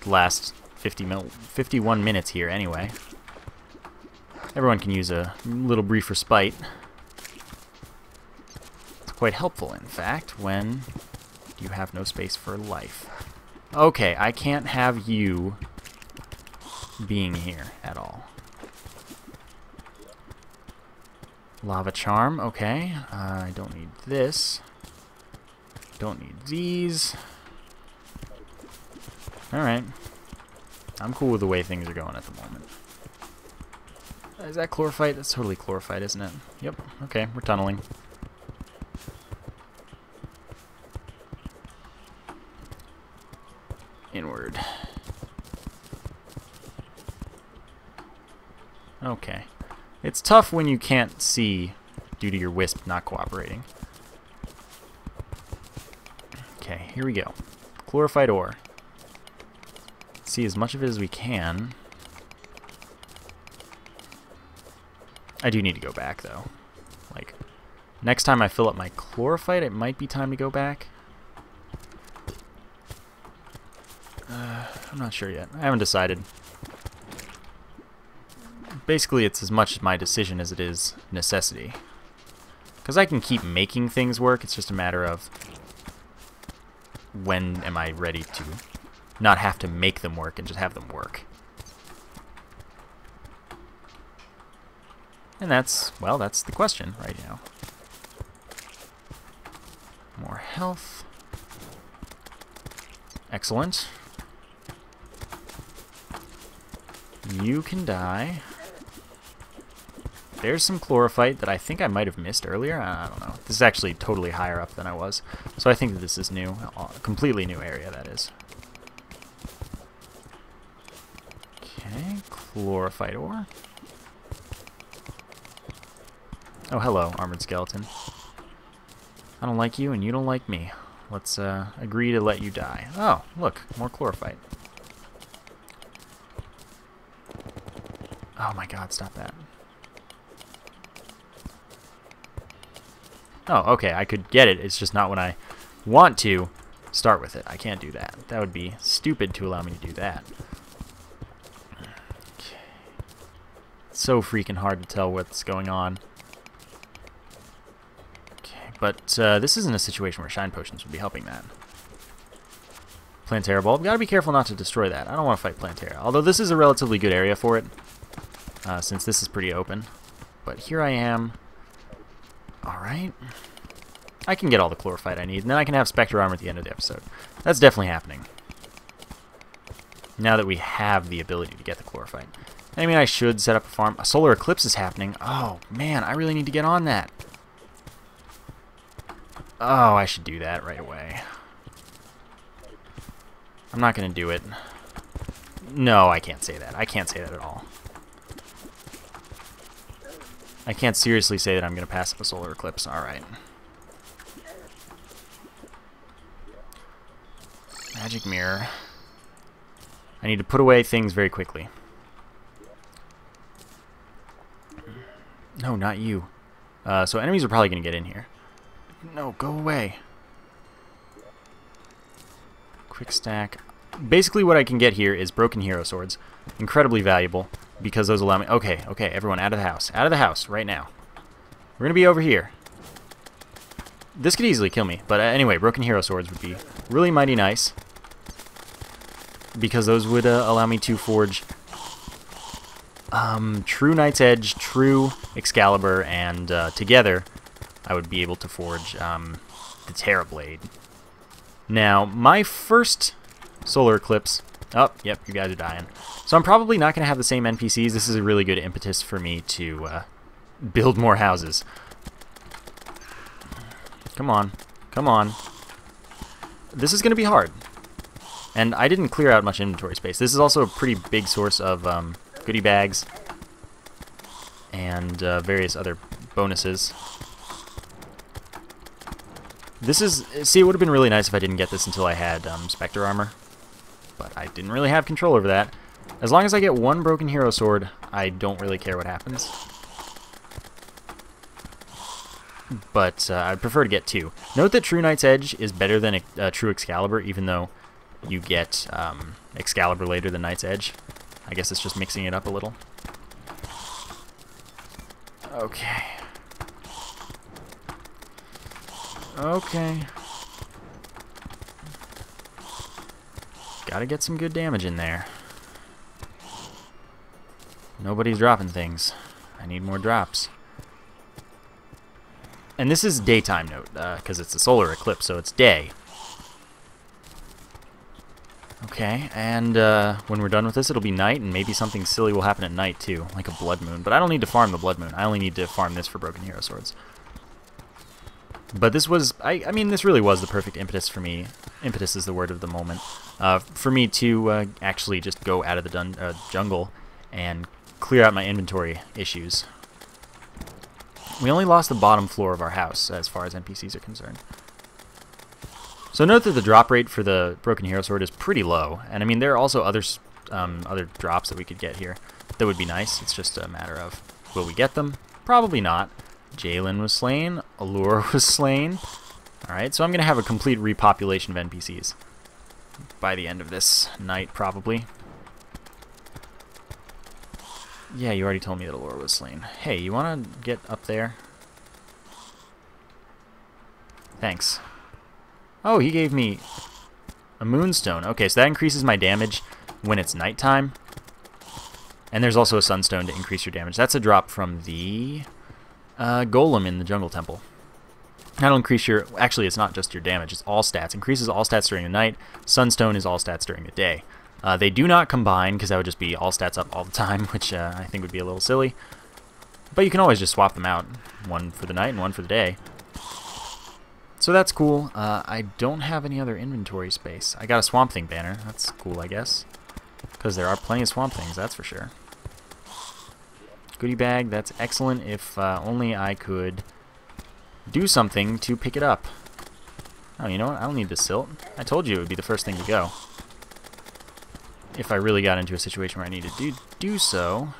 the last fifty mil, fifty-one minutes here anyway. Everyone can use a little brief respite. It's quite helpful, in fact, when you have no space for life. Okay, I can't have you being here at all. Lava charm, okay. Uh, I don't need this. Don't need these. Alright. I'm cool with the way things are going at the moment. Is that chlorophyte? That's totally chlorophyte, isn't it? Yep. Okay, we're tunneling. Inward. Okay. It's tough when you can't see due to your wisp not cooperating. Okay, here we go. Chlorophyte ore. Let's see as much of it as we can. I do need to go back, though. Like, next time I fill up my chlorophyte, it might be time to go back. Uh, I'm not sure yet. I haven't decided. Basically, it's as much my decision as it is necessity. Because I can keep making things work, it's just a matter of when am I ready to not have to make them work and just have them work. And that's, well, that's the question right now. More health. Excellent. You can die. There's some chlorophyte that I think I might have missed earlier. I don't know. This is actually totally higher up than I was. So I think that this is new. A completely new area, that is. Okay, chlorophyte ore. Oh, hello, Armored Skeleton. I don't like you, and you don't like me. Let's uh, agree to let you die. Oh, look, more chlorophyte. Oh my god, stop that. Oh, okay, I could get it. It's just not when I want to start with it. I can't do that. That would be stupid to allow me to do that. Okay. It's so freaking hard to tell what's going on. But uh, this isn't a situation where shine potions would be helping that. Plantera bulb. Gotta be careful not to destroy that. I don't want to fight Plantera. Although this is a relatively good area for it, uh, since this is pretty open. But here I am. Alright. I can get all the chlorophyte I need, and then I can have Spectre Armor at the end of the episode. That's definitely happening. Now that we have the ability to get the chlorophyte. I mean, I should set up a farm. A solar eclipse is happening. Oh, man, I really need to get on that. Oh, I should do that right away. I'm not going to do it. No, I can't say that. I can't say that at all. I can't seriously say that I'm going to pass up a solar eclipse. Alright. Magic mirror. I need to put away things very quickly. No, not you. Uh, so enemies are probably going to get in here. No, go away. Quick stack. Basically what I can get here is Broken Hero Swords. Incredibly valuable because those allow me... Okay, okay, everyone out of the house. Out of the house right now. We're going to be over here. This could easily kill me. But uh, anyway, Broken Hero Swords would be really mighty nice. Because those would uh, allow me to forge... Um, True Knight's Edge, True Excalibur, and uh, together I would be able to forge um, the Terra Blade. Now, my first Solar Eclipse... Oh, yep, you guys are dying. So I'm probably not going to have the same N P Cs. This is a really good impetus for me to uh, build more houses. Come on. Come on. This is going to be hard. And I didn't clear out much inventory space. This is also a pretty big source of... Um, goodie bags, and uh, various other bonuses. This is, see, it would have been really nice if I didn't get this until I had um, Spectre Armor, but I didn't really have control over that. As long as I get one Broken Hero Sword, I don't really care what happens. But uh, I'd prefer to get two. Note that True Knight's Edge is better than uh, True Excalibur, even though you get um, Excalibur later than Knight's Edge. I guess it's just mixing it up a little. Okay. Okay. Gotta get some good damage in there. Nobody's dropping things. I need more drops. And this is daytime note, because uh, it's a solar eclipse, so it's day. Okay, and uh, when we're done with this, it'll be night, and maybe something silly will happen at night, too, like a blood moon. But I don't need to farm the blood moon. I only need to farm this for Broken Hero Swords. But this was, I, I mean, this really was the perfect impetus for me. Impetus is the word of the moment. Uh, for me to uh, actually just go out of the dun uh, jungle and clear out my inventory issues. We only lost the bottom floor of our house, as far as N P Cs are concerned. So note that the drop rate for the Broken Hero Sword is pretty low, and I mean there are also other um, other drops that we could get here that would be nice. It's just a matter of will we get them? Probably not. Jalen was slain. Allure was slain. All right, so I'm gonna have a complete repopulation of N P Cs by the end of this night, probably. Yeah, you already told me that Allure was slain. Hey, you wanna get up there? Thanks. Oh, he gave me a moonstone. Okay, so that increases my damage when it's nighttime. And there's also a sunstone to increase your damage. That's a drop from the uh, golem in the Jungle Temple. That'll increase your... Actually, it's not just your damage. It's all stats. Increases all stats during the night. Sunstone is all stats during the day. Uh, they do not combine, because that would just be all stats up all the time, which uh, I think would be a little silly. But you can always just swap them out. One for the night and one for the day. So that's cool. Uh, I don't have any other inventory space. I got a Swamp Thing banner. That's cool, I guess. Because there are plenty of Swamp Things, that's for sure. Goodie bag, that's excellent. If uh, only I could do something to pick it up. Oh, you know what? I don't need the silt. I told you it would be the first thing to go. If I really got into a situation where I needed to do, do so.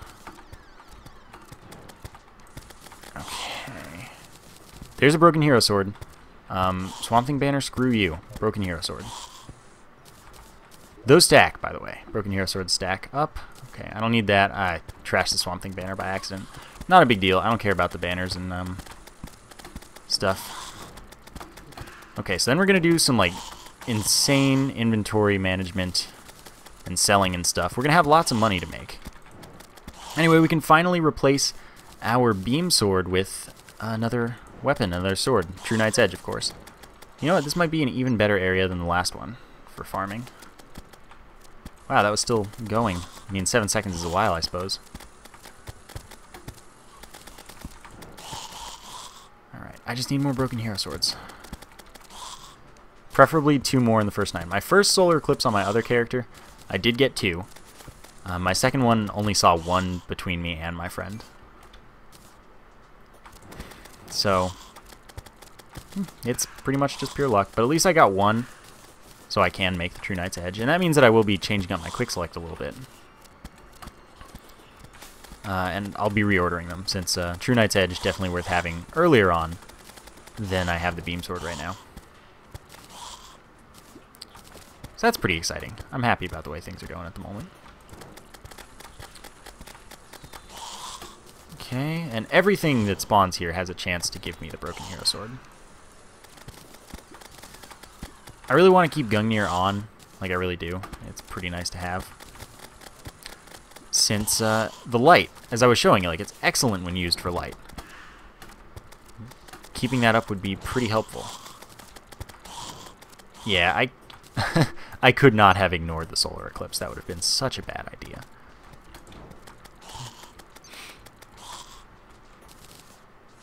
Okay. There's a Broken Hero Sword. Um, Swamp Thing banner, screw you. Broken Hero Sword. Those stack, by the way. Broken Hero Sword stack up. Okay, I don't need that. I trashed the Swamp Thing banner by accident. Not a big deal. I don't care about the banners and um, stuff. Okay, so then we're going to do some like insane inventory management and selling and stuff. We're going to have lots of money to make. Anyway, we can finally replace our Beam Sword with another... weapon, another sword. True Knight's Edge, of course. You know what? This might be an even better area than the last one for farming. Wow, that was still going. I mean, seven seconds is a while, I suppose. Alright, I just need more Broken Hero Swords. Preferably two more in the first night. My first solar eclipse on my other character, I did get two. Uh, my second one only saw one between me and my friend. So, it's pretty much just pure luck. But at least I got one. so I can make the True Knight's Edge. And that means that I will be changing up my Quick Select a little bit. Uh, and I'll be reordering them, since uh, True Knight's Edge is definitely worth having earlier on than I have the Beam Sword right now. So that's pretty exciting. I'm happy about the way things are going at the moment. Okay, and everything that spawns here has a chance to give me the Broken Hero Sword. I really want to keep Gungnir on, like I really do. It's pretty nice to have. Since uh, the light, as I was showing you, like, it's excellent when used for light. Keeping that up would be pretty helpful. Yeah, I, I could not have ignored the Solar Eclipse. That would have been such a bad idea.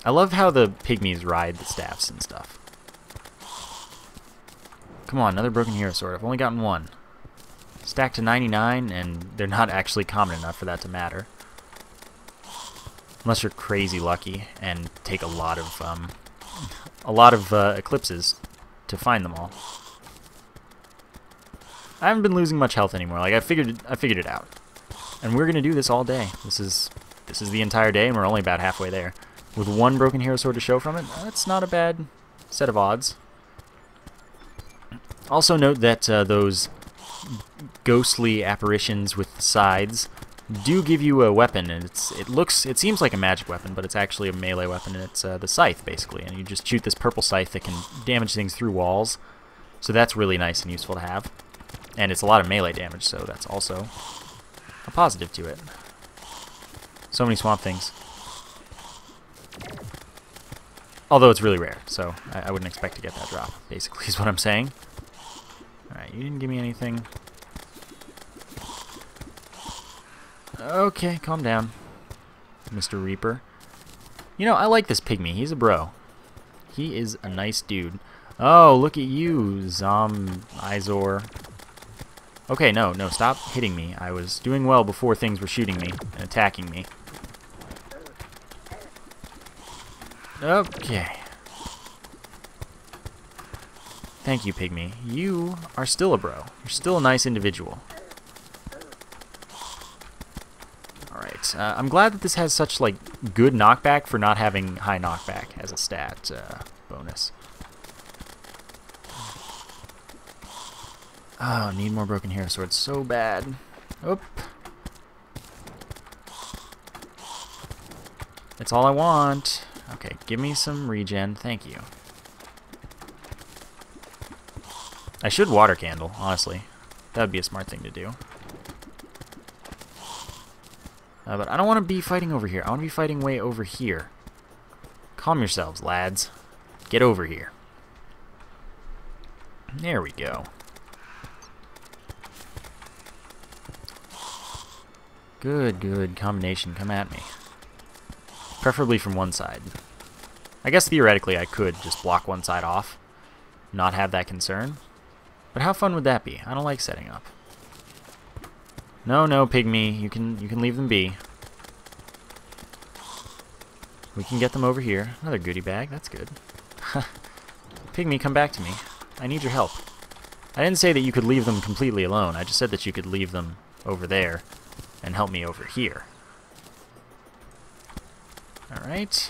I love how the pygmies ride the staffs and stuff. Come on, another Broken Hero Sword. I've only gotten one. Stacked to ninety-nine, and they're not actually common enough for that to matter. Unless you're crazy lucky and take a lot of um, a lot of uh, eclipses to find them all. I haven't been losing much health anymore. Like I figured, I figured it out. And we're gonna do this all day. This is this is the entire day, and we're only about halfway there. With one Broken Hero Sword to show from it, that's not a bad set of odds. Also note that uh, those ghostly apparitions with the sides do give you a weapon, and it's it looks it seems like a magic weapon, but it's actually a melee weapon, and it's uh, the scythe basically. And you just shoot this purple scythe that can damage things through walls, so that's really nice and useful to have. And it's a lot of melee damage, so that's also a positive to it. So many Swamp Things. Although it's really rare, so I, I wouldn't expect to get that drop, basically, is what I'm saying. Alright, you didn't give me anything. Okay, calm down, Mister Reaper. You know, I like this pygmy. He's a bro. He is a nice dude. Oh, look at you, Zom-Izor. Okay, no, no, stop hitting me. I was doing well before things were shooting me and attacking me. Okay. Thank you, Pygmy. You are still a bro. You're still a nice individual. Alright, uh, I'm glad that this has such, like, good knockback for not having high knockback as a stat uh, bonus. Oh, need more Broken Hero Swords so bad. Oop. That's all I want. Okay, give me some regen. Thank you. I should water candle, honestly. That would be a smart thing to do. Uh, but I don't want to be fighting over here. I want to be fighting way over here. Calm yourselves, lads. Get over here. There we go. Good, good combination. Come at me. Preferably from one side. I guess theoretically I could just block one side off, not have that concern. But how fun would that be? I don't like setting up. No, no, Pygmy, you can you can leave them be. We can get them over here. Another goodie bag, that's good. Pygmy, come back to me. I need your help. I didn't say that you could leave them completely alone. I just said that you could leave them over there and help me over here. Alright.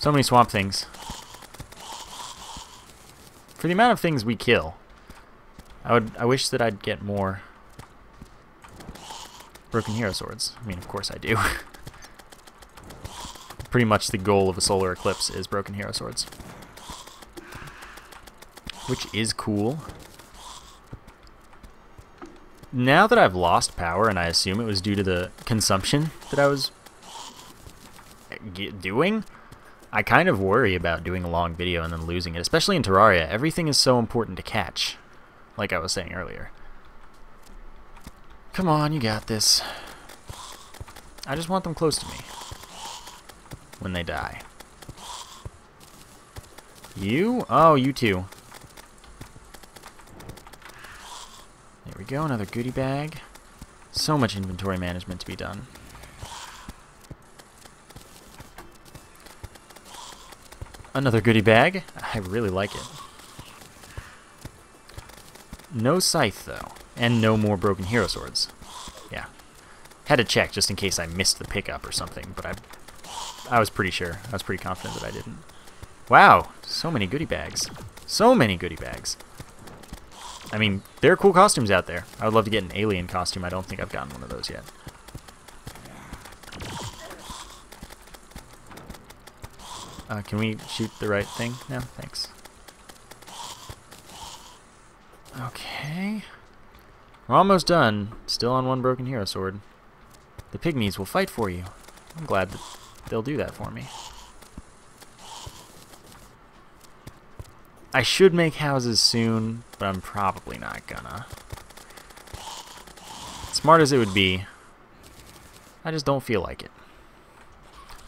So many Swamp Things. For the amount of things we kill, I would I wish that I'd get more Broken Hero Swords. I mean, of course I do. Pretty much the goal of a Solar Eclipse is Broken Hero Swords. Which is cool. Now that I've lost power, and I assume it was due to the consumption that I was doing, I kind of worry about doing a long video and then losing it, especially in Terraria. Everything is so important to catch, like I was saying earlier. Come on, you got this. I just want them close to me when they die. You? Oh, you too. There we go, another goodie bag. So much inventory management to be done. Another goodie bag. I really like it. No Scythe, though. And no more Broken Hero Swords. Yeah. Had to check just in case I missed the pickup or something, but I I was pretty sure. I was pretty confident that I didn't. Wow, so many goodie bags. So many goodie bags. I mean, there are cool costumes out there. I would love to get an alien costume. I don't think I've gotten one of those yet. Uh, can we shoot the right thing now? Thanks. Okay. We're almost done. Still on one Broken Hero Sword. The pygmies will fight for you. I'm glad that they'll do that for me. I should make houses soon, but I'm probably not gonna. Smart as it would be, I just don't feel like it.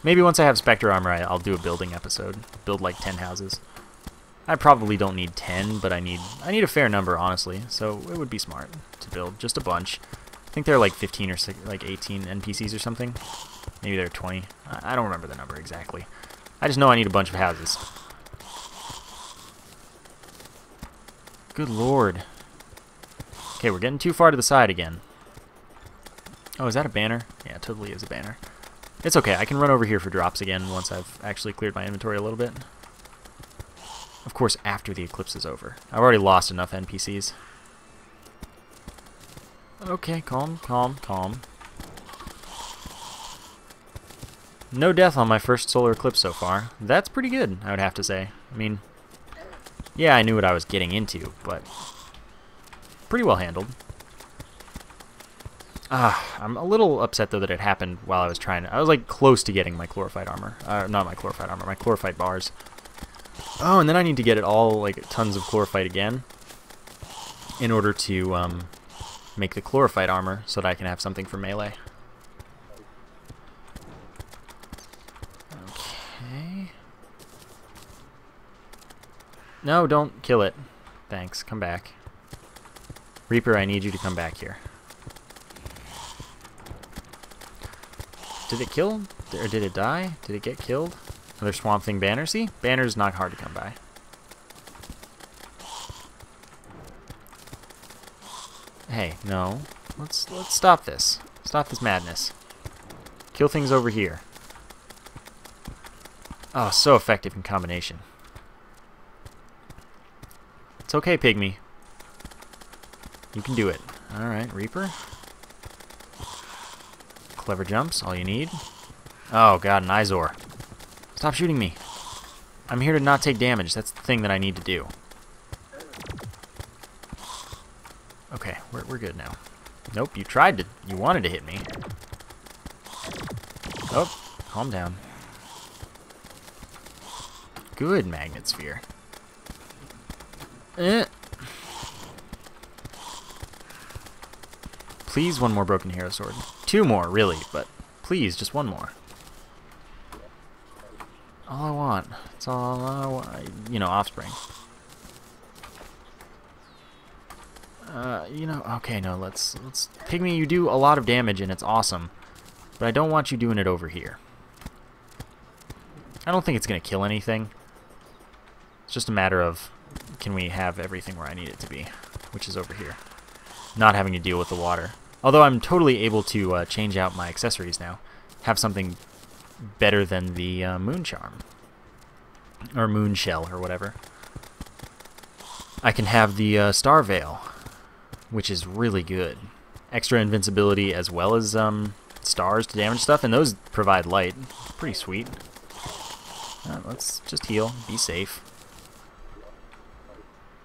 Maybe once I have Spectre Armor, I'll do a building episode. Build like ten houses. I probably don't need ten, but I need I need a fair number, honestly. So it would be smart to build just a bunch. I think there are like fifteen or like eighteen N P Cs or something. Maybe there are twenty. I don't remember the number exactly. I just know I need a bunch of houses. Good lord. Okay, we're getting too far to the side again. Oh, is that a banner? Yeah, it totally is a banner. It's okay, I can run over here for drops again once I've actually cleared my inventory a little bit. Of course, after the eclipse is over. I've already lost enough N P Cs. Okay, calm, calm, calm. No death on my first solar eclipse so far. That's pretty good, I would have to say. I mean, yeah, I knew what I was getting into, but pretty well handled. Ah, I'm a little upset, though, that it happened while I was trying to... I was, like, close to getting my chlorophyte armor. Uh, not my chlorophyte armor, my chlorophyte bars. Oh, and then I need to get it all, like, tons of chlorophyte again in order to um, make the chlorophyte armor so that I can have something for melee. Okay. No, don't kill it. Thanks, come back. Reaper, I need you to come back here. Did it kill? Or did it die? Did it get killed? Another Swamp Thing banner? See? Banner's not hard to come by. Hey, no. Let's let's stop this. Stop this madness. Kill things over here. Oh, so effective in combination. It's okay, Pygmy. You can do it. Alright, Reaper. Clever jumps, all you need. Oh god, an Izor. Stop shooting me. I'm here to not take damage. That's the thing that I need to do. Okay, we're, we're good now. Nope, you tried to, you wanted to hit me. Oh, calm down. Good Magnet Sphere. Eh. Please, one more Broken Hero Sword. Two more, really, but please, just one more. All I want. It's all I want. You know, offspring. Uh, you know, okay, no, let's, let's... Pygmy, you do a lot of damage, and it's awesome, but I don't want you doing it over here. I don't think it's going to kill anything. It's just a matter of, can we have everything where I need it to be, which is over here. Not having to deal with the water. Although I'm totally able to uh, change out my accessories now. Have something better than the uh, moon charm. Or moon shell or whatever. I can have the uh, Star Veil, which is really good. Extra invincibility as well as um, stars to damage stuff, and those provide light. Pretty sweet. Uh, let's just heal. Be safe.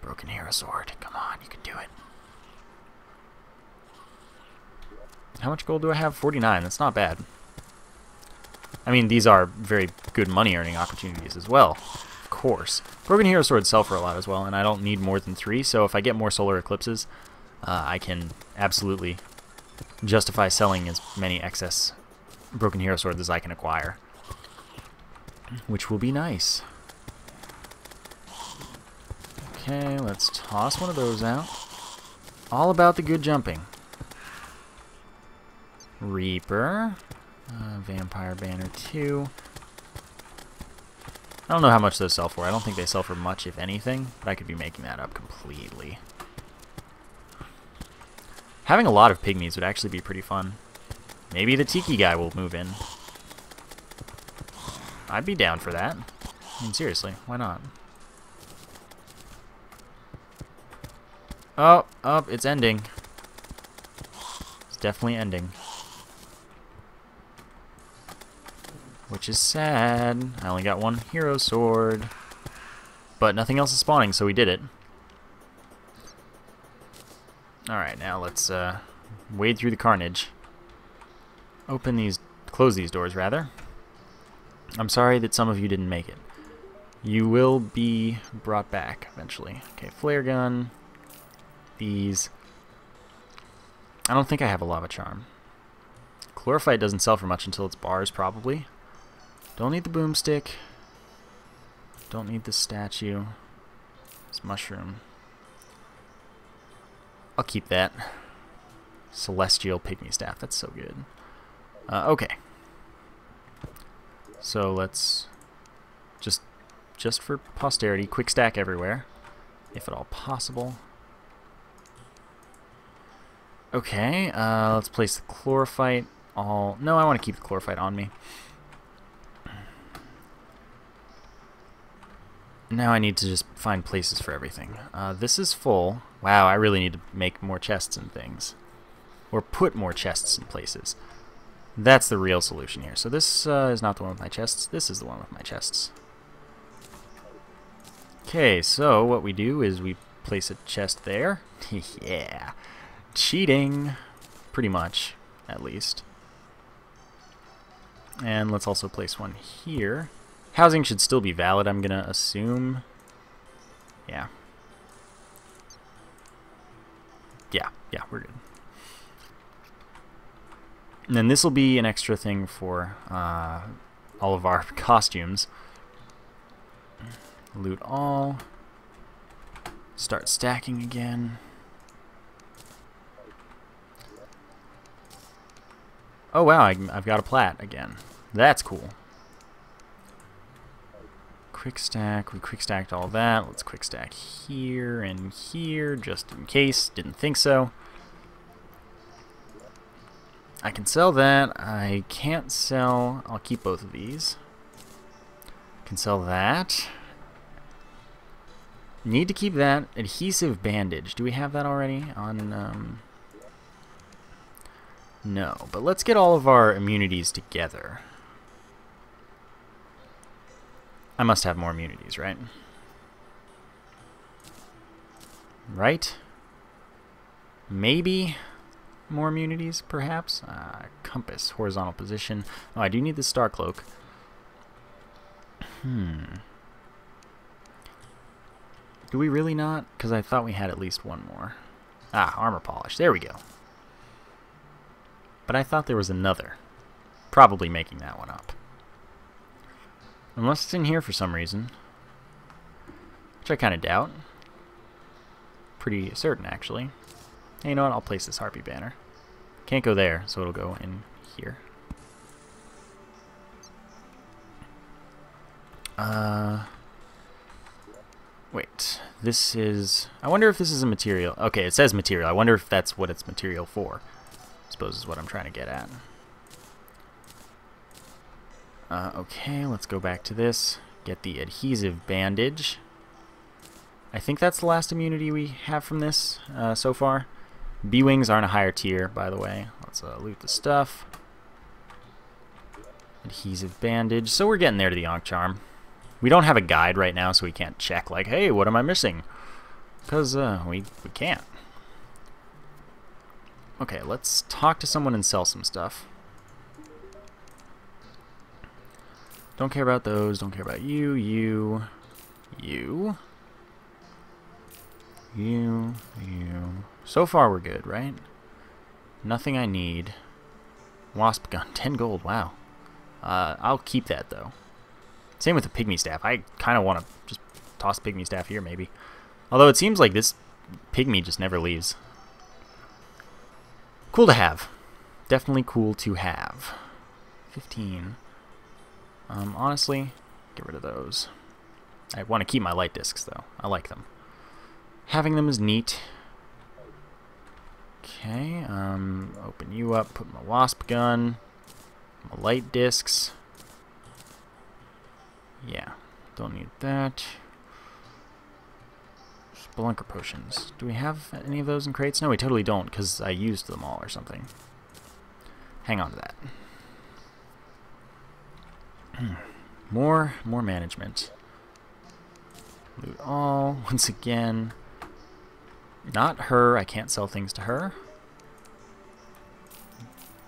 Broken Hero Sword. Come on, you can do it. How much gold do I have? forty-nine. That's not bad. I mean, these are very good money-earning opportunities as well. Of course. Broken Hero Swords sell for a lot as well, and I don't need more than three, so if I get more solar eclipses, uh, I can absolutely justify selling as many excess Broken Hero Swords as I can acquire, which will be nice. Okay, let's toss one of those out. All about the good jumping. Reaper, uh, Vampire Banner two. I don't know how much those sell for. I don't think they sell for much, if anything, but I could be making that up completely. Having a lot of pygmies would actually be pretty fun. Maybe the Tiki guy will move in. I'd be down for that. I mean, seriously, why not? Oh, oh, it's ending. It's definitely ending. Which is sad. I only got one hero sword. But nothing else is spawning, so we did it. Alright, now let's uh, wade through the carnage. Open these, close these doors, rather. I'm sorry that some of you didn't make it. You will be brought back eventually. Okay, flare gun. These. I don't think I have a lava charm. Chlorophyte doesn't sell for much until it's bars, probably. Don't need the boomstick. Don't need the statue. This mushroom. I'll keep that. Celestial Pygmy Staff. That's so good. Uh, okay. So let's just, just for posterity, quick stack everywhere, if at all possible. Okay, uh, let's place the chlorophyte. All no, I want to keep the chlorophyte on me. Now I need to just find places for everything. Uh, this is full. Wow, I really need to make more chests and things. Or put more chests in places. That's the real solution here. So this uh, is not the one with my chests. This is the one with my chests. Okay, so what we do is we place a chest there. Yeah. Cheating. Pretty much, at least. And let's also place one here. Housing should still be valid, I'm gonna assume. Yeah. Yeah, yeah, we're good. And then this will be an extra thing for uh, all of our costumes. Loot all. Start stacking again. Oh wow, I, I've got a plat again. That's cool. Quick stack, we quick stacked all that. Let's quick stack here and here, just in case. Didn't think so. I can sell that. I can't sell. I'll keep both of these. Can sell that. Need to keep that. Adhesive bandage. Do we have that already? On um... No, but let's get all of our immunities together. I must have more immunities, right? Right? Maybe more immunities, perhaps? Uh, compass, horizontal position. Oh, I do need the star cloak. Hmm. Do we really not? Because I thought we had at least one more. Ah, armor polish. There we go. But I thought there was another. Probably making that one up. Unless it's in here for some reason. Which I kind of doubt. Pretty certain, actually. Hey, you know what? I'll place this Harpy banner. Can't go there, so it'll go in here. Uh, wait. This is... I wonder if this is a material. Okay, it says material. I wonder if that's what it's material for. I suppose is what I'm trying to get at. Uh, okay, let's go back to this. Get the adhesive bandage. I think that's the last immunity we have from this uh, so far. Bee wings aren't a higher tier, by the way. Let's uh, loot the stuff. Adhesive bandage. So we're getting there to the Ankh charm. We don't have a guide right now, so we can't check like, hey, what am I missing? Because uh, we, we can't. Okay, let's talk to someone and sell some stuff. Don't care about those. Don't care about you. You. You. You. You. So far we're good, right? Nothing I need. Wasp gun. ten gold. Wow. Uh, I'll keep that, though. Same with the pygmy staff. I kind of want to just toss pygmy staff here, maybe. Although it seems like this pygmy just never leaves. Cool to have. Definitely cool to have. fifteen. Um, honestly, get rid of those. I want to keep my light discs, though. I like them. Having them is neat. Okay, um, open you up, put my Wasp Gun, my Light Discs. Yeah, don't need that. Spelunker Potions. Do we have any of those in crates? No, we totally don't, because I used them all or something. Hang on to that. more, more management. Loot all, once again. Not her, I can't sell things to her.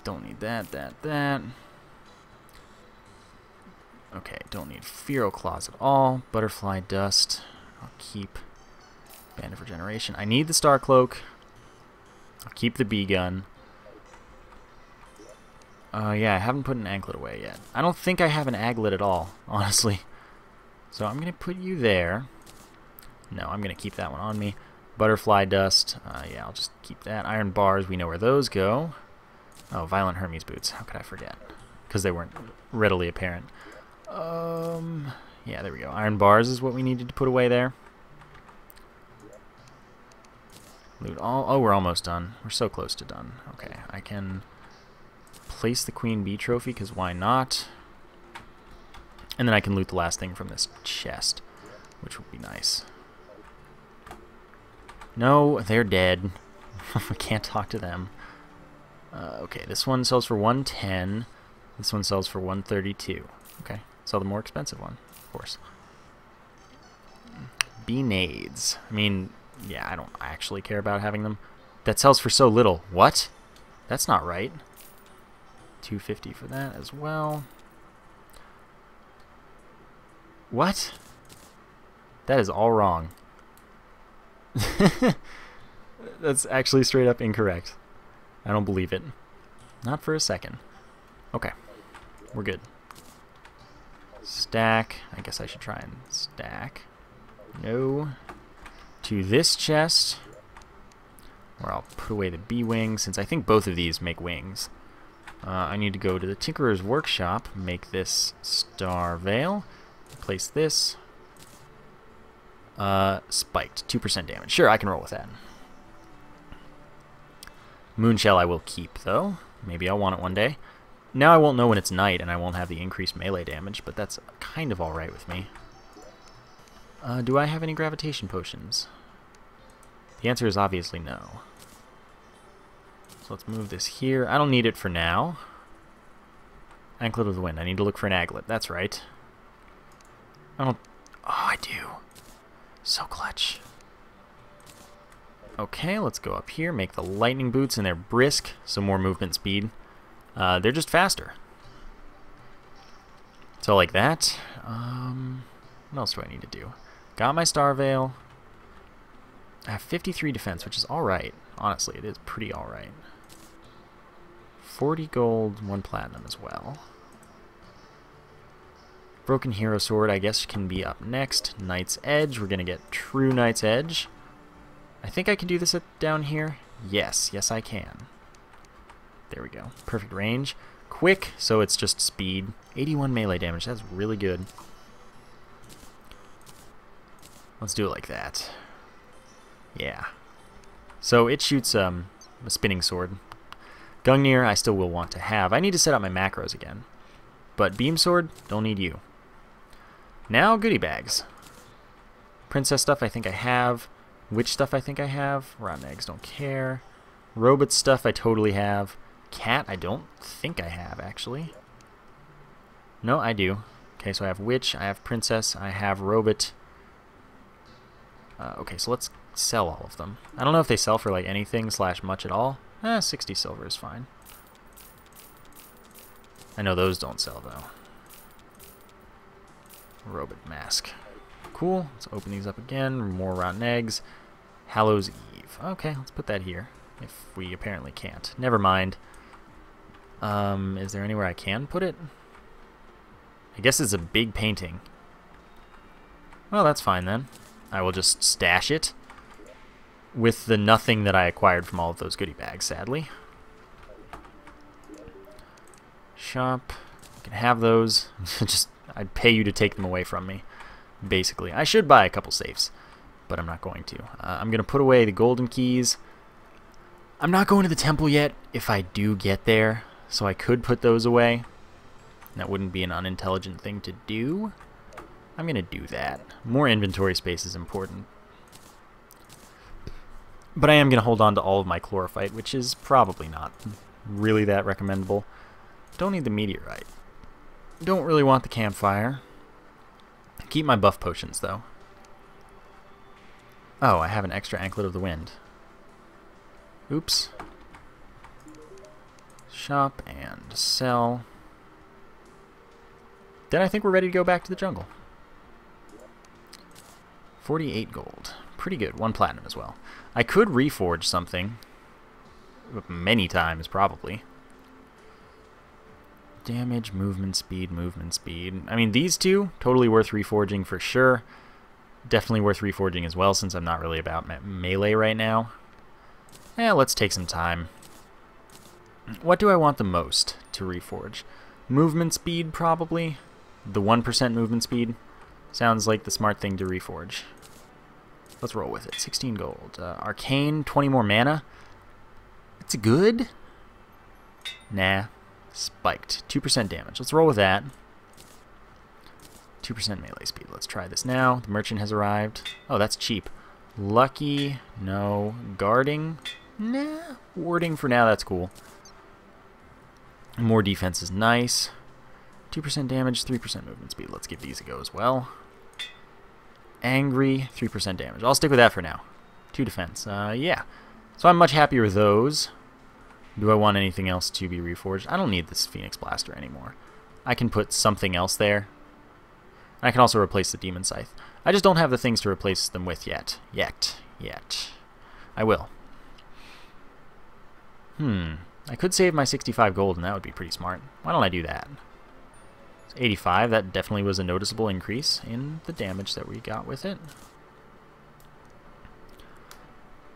Don't need that, that, that. Okay, don't need Feral Claws at all. Butterfly Dust, I'll keep. Band of Regeneration. I need the Star Cloak. I'll keep the Bee Gun. Uh, yeah, I haven't put an Anklet away yet. I don't think I have an Aglet at all, honestly. So I'm going to put you there. No, I'm going to keep that one on me. Butterfly Dust. Uh, yeah, I'll just keep that. Iron Bars, we know where those go. Oh, Violent Hermes Boots. How could I forget? Because they weren't readily apparent. Um, yeah, there we go. Iron Bars is what we needed to put away there. Loot all. Oh, we're almost done. We're so close to done. Okay, I can place the Queen Bee trophy, because why not? And then I can loot the last thing from this chest, which would be nice. No, they're dead. I can't talk to them. Uh, okay, this one sells for one ten. This one sells for one thirty-two. Okay, sell the more expensive one, of course. Bee nades. I mean, yeah, I don't actually care about having them. That sells for so little. What? That's not right. two fifty for that as well. What? That is all wrong. That's actually straight up incorrect. I don't believe it. Not for a second. Okay. We're good. Stack. I guess I should try and stack. No. To this chest, where I'll put away the bee wing, since I think both of these make wings. Uh, I need to go to the Tinkerer's Workshop, make this Star Veil, place this. Uh, spiked, two percent damage. Sure, I can roll with that. Moonshell I will keep, though. Maybe I'll want it one day. Now I won't know when it's night, and I won't have the increased melee damage, but that's kind of alright with me. Uh, do I have any gravitation potions? The answer is obviously no. So let's move this here. I don't need it for now. Anklet of the Wind. I need to look for an Aglet. That's right. I don't... Oh, I do. So clutch. Okay, let's go up here, make the Lightning Boots, and they're brisk, so more movement speed. Uh, they're just faster. So like that. Um, what else do I need to do? Got my Star Veil. I have fifty-three defense, which is alright. Honestly, it is pretty alright. forty gold, one platinum as well. Broken Hero Sword, I guess, can be up next. Knight's Edge, we're going to get True Knight's Edge. I think I can do this at, down here. Yes, yes I can. There we go. Perfect range. Quick, so it's just speed. eighty-one melee damage, that's really good. Let's do it like that. Yeah. So it shoots um, a spinning sword. Gungnir, I still will want to have. I need to set up my macros again. But Beam Sword, don't need you. Now, goodie bags. Princess stuff I think I have. Witch stuff I think I have. Rotten eggs, don't care. Robot stuff I totally have. Cat, I don't think I have, actually. No, I do. Okay, so I have Witch, I have Princess, I have Robot. Uh, okay, so let's sell all of them. I don't know if they sell for, like, anything slash much at all. Eh, sixty silver is fine. I know those don't sell, though. Robot mask. Cool. Let's open these up again. More rotten eggs. Hallows Eve. Okay, let's put that here. If we apparently can't. Never mind. Um, is there anywhere I can put it? I guess it's a big painting. Well, that's fine, then. I will just stash it with the nothing that I acquired from all of those goodie bags, sadly. Shop. You can have those. Just, I'd pay you to take them away from me, basically. I should buy a couple safes, but I'm not going to. Uh, I'm going to put away the golden keys. I'm not going to the temple yet if I do get there, so I could put those away. That wouldn't be an unintelligent thing to do. I'm going to do that. More inventory space is important. But I am going to hold on to all of my chlorophyte, which is probably not really that recommendable. Don't need the meteorite. Don't really want the campfire. Keep my buff potions, though. Oh, I have an extra Anklet of the Wind. Oops. Shop and sell. Then I think we're ready to go back to the jungle. forty-eight gold. Pretty good. One platinum as well. I could reforge something. Many times, probably. Damage, movement speed, movement speed. I mean, these two, totally worth reforging for sure. Definitely worth reforging as well, since I'm not really about me melee right now. Eh, let's take some time. What do I want the most to reforge? Movement speed, probably. The one percent movement speed sounds like the smart thing to reforge. Let's roll with it. sixteen gold. Uh, arcane, twenty more mana. It's good? Nah. Spiked. two percent damage. Let's roll with that. two percent melee speed. Let's try this now. The merchant has arrived. Oh, that's cheap. Lucky. No. Guarding. Nah. Warding for now. That's cool. More defense is nice. two percent damage, three percent movement speed. Let's give these a go as well. Angry, three percent damage. I'll stick with that for now. two defense. Uh, yeah. So I'm much happier with those. Do I want anything else to be reforged? I don't need this Phoenix Blaster anymore. I can put something else there. I can also replace the Demon Scythe. I just don't have the things to replace them with yet. Yet. Yet. I will. Hmm. I could save my sixty-five gold, and that would be pretty smart. Why don't I do that? It's eighty-five. That definitely was a noticeable increase in the damage that we got with it.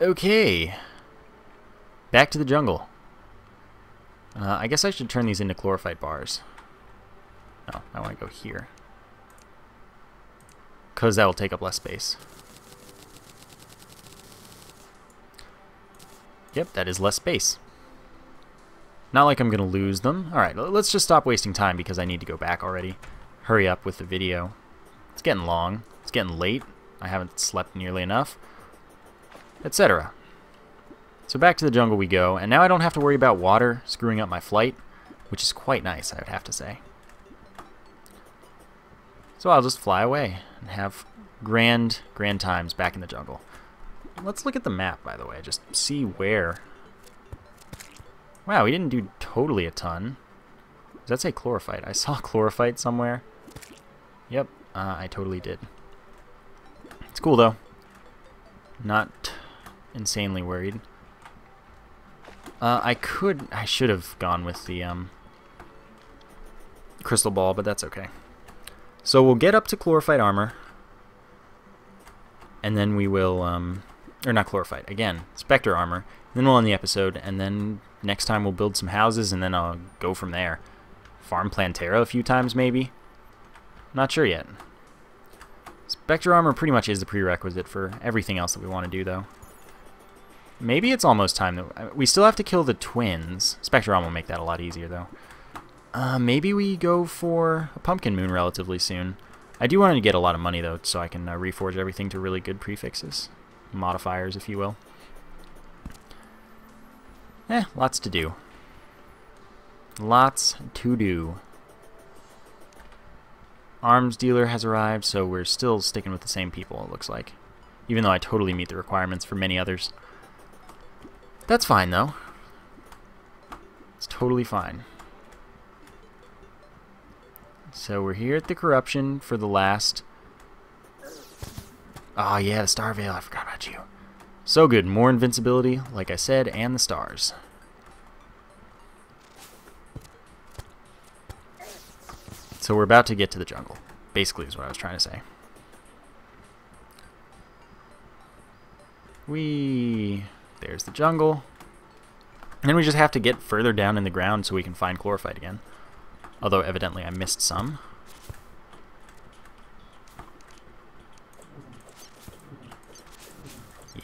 Okay. Back to the jungle. Uh, I guess I should turn these into chlorophyte bars. No, I want to go here. Because that will take up less space. Yep, that is less space. Not like I'm going to lose them. Alright, let's just stop wasting time because I need to go back already. Hurry up with the video. It's getting long. It's getting late. I haven't slept nearly enough. Etc. So back to the jungle we go. And now I don't have to worry about water screwing up my flight, which is quite nice, I would have to say. So I'll just fly away and have grand, grand times back in the jungle. Let's look at the map, by the way. Just see where... Wow, we didn't do totally a ton. Does that say chlorophyte? I saw chlorophyte somewhere. Yep, uh, I totally did. It's cool, though. Not insanely worried. Uh, I could... I should have gone with the um, crystal ball, but that's okay. So we'll get up to chlorophyte armor. And then we will... Um, or not chlorophyte. Again, Spectre armor. Then we'll end the episode, and then... Next time we'll build some houses, and then I'll go from there. Farm Plantera a few times, maybe? Not sure yet. Spectre Armor pretty much is the prerequisite for everything else that we want to do, though. Maybe it's almost time that... We still have to kill the twins. Spectre Armor will make that a lot easier, though. Uh, maybe we go for a Pumpkin Moon relatively soon. I do want to get a lot of money, though, so I can uh, reforge everything to really good prefixes. Modifiers, if you will. Eh, lots to do. Lots to do. Arms dealer has arrived, so we're still sticking with the same people, it looks like. Even though I totally meet the requirements for many others. That's fine, though. It's totally fine. So we're here at the corruption for the last... Oh yeah, the Star Veil, I forgot about you. So good, more invincibility, like I said, and the stars. So we're about to get to the jungle, basically is what I was trying to say. Whee! There's the jungle. And then we just have to get further down in the ground so we can find chlorophyte again. Although evidently I missed some.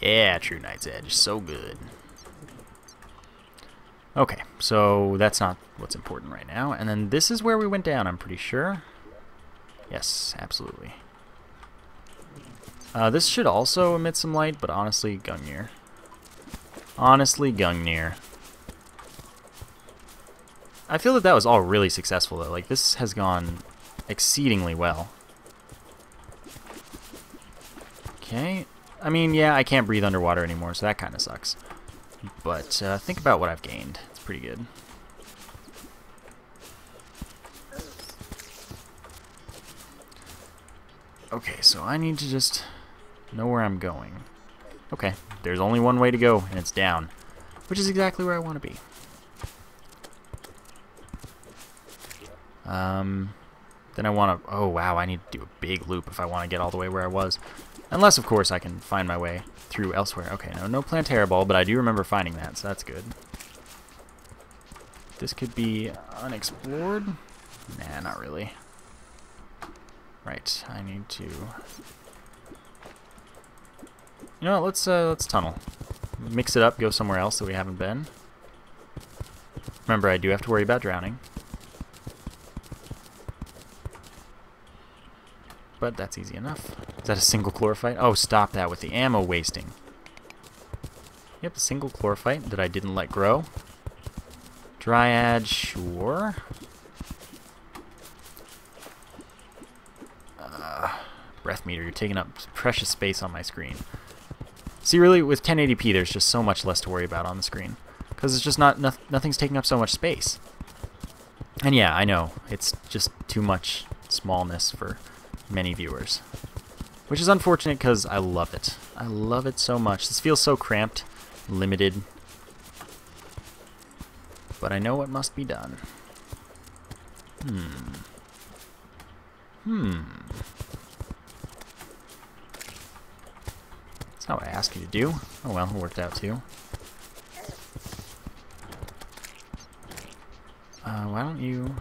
Yeah, True Knight's Edge. So good. Okay, so that's not what's important right now. And then this is where we went down, I'm pretty sure. Yes, absolutely. Uh, this should also emit some light, but honestly, Gungnir. Honestly, Gungnir. I feel that that was all really successful, though. Like, this has gone exceedingly well. Okay. I mean, yeah, I can't breathe underwater anymore, so that kind of sucks. But uh, think about what I've gained. It's pretty good. Okay, so I need to just know where I'm going. Okay, there's only one way to go, and it's down, which is exactly where I want to be. Um, then I want to... Oh, wow, I need to do a big loop if I want to get all the way where I was. Unless, of course, I can find my way through elsewhere. Okay, no, no Plantera Ball, but I do remember finding that, so that's good. This could be unexplored. Nah, not really. Right, I need to... You know what, let's, uh, let's tunnel. Mix it up, go somewhere else that we haven't been. Remember, I do have to worry about drowning. But that's easy enough. Is that a single chlorophyte? Oh, stop that with the ammo wasting. Yep, a single chlorophyte that I didn't let grow. Dryad, sure. Breath meter, you're taking up precious space on my screen. See, really, with ten eighty p, there's just so much less to worry about on the screen. Because it's just not, no, nothing's taking up so much space. And yeah, I know, it's just too much smallness for many viewers. Which is unfortunate because I love it. I love it so much. This feels so cramped, limited. But I know what must be done. Hmm. Hmm. That's not what I asked you to do. Oh well, it worked out too. Uh, why don't you...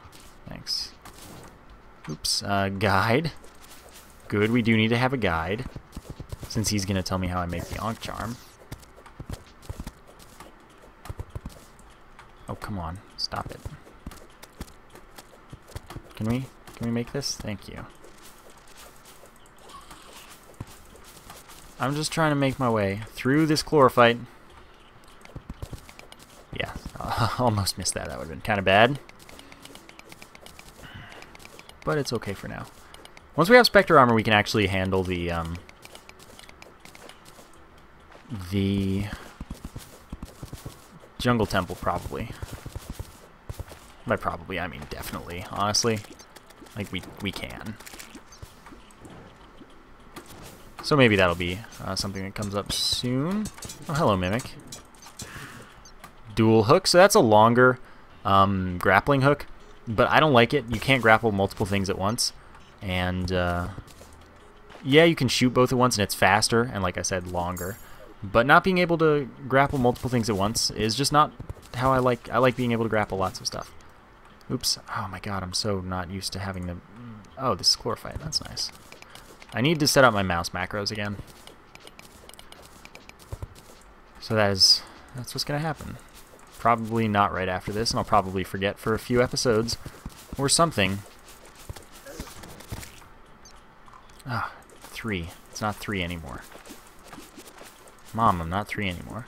Thanks. Oops, uh, guide. Good, we do need to have a guide. Since he's going to tell me how I make the Ankh Charm. Oh, come on. Stop it. Can we? Can we make this? Thank you. I'm just trying to make my way through this chlorophyte. Yeah, I almost missed that. That would have been kind of bad. But it's okay for now. Once we have Spectre Armor, we can actually handle the... Um, the... Jungle Temple, probably. By probably, I mean definitely, honestly. Like, we, we can. So maybe that'll be uh, something that comes up soon. Oh, hello, Mimic. Dual Hook. So that's a longer um, grappling hook, but I don't like it. You can't grapple multiple things at once. And, uh, yeah, you can shoot both at once, and it's faster, and like I said, longer. But not being able to grapple multiple things at once is just not how I like. I like being able to grapple lots of stuff. Oops. Oh, my God. I'm so not used to having the... Oh, this is chlorophyte. That's nice. I need to set up my mouse macros again. So that is, that's what's going to happen. Probably not right after this, and I'll probably forget for a few episodes or something. Ah, three. It's not three anymore. Mom, I'm not three anymore.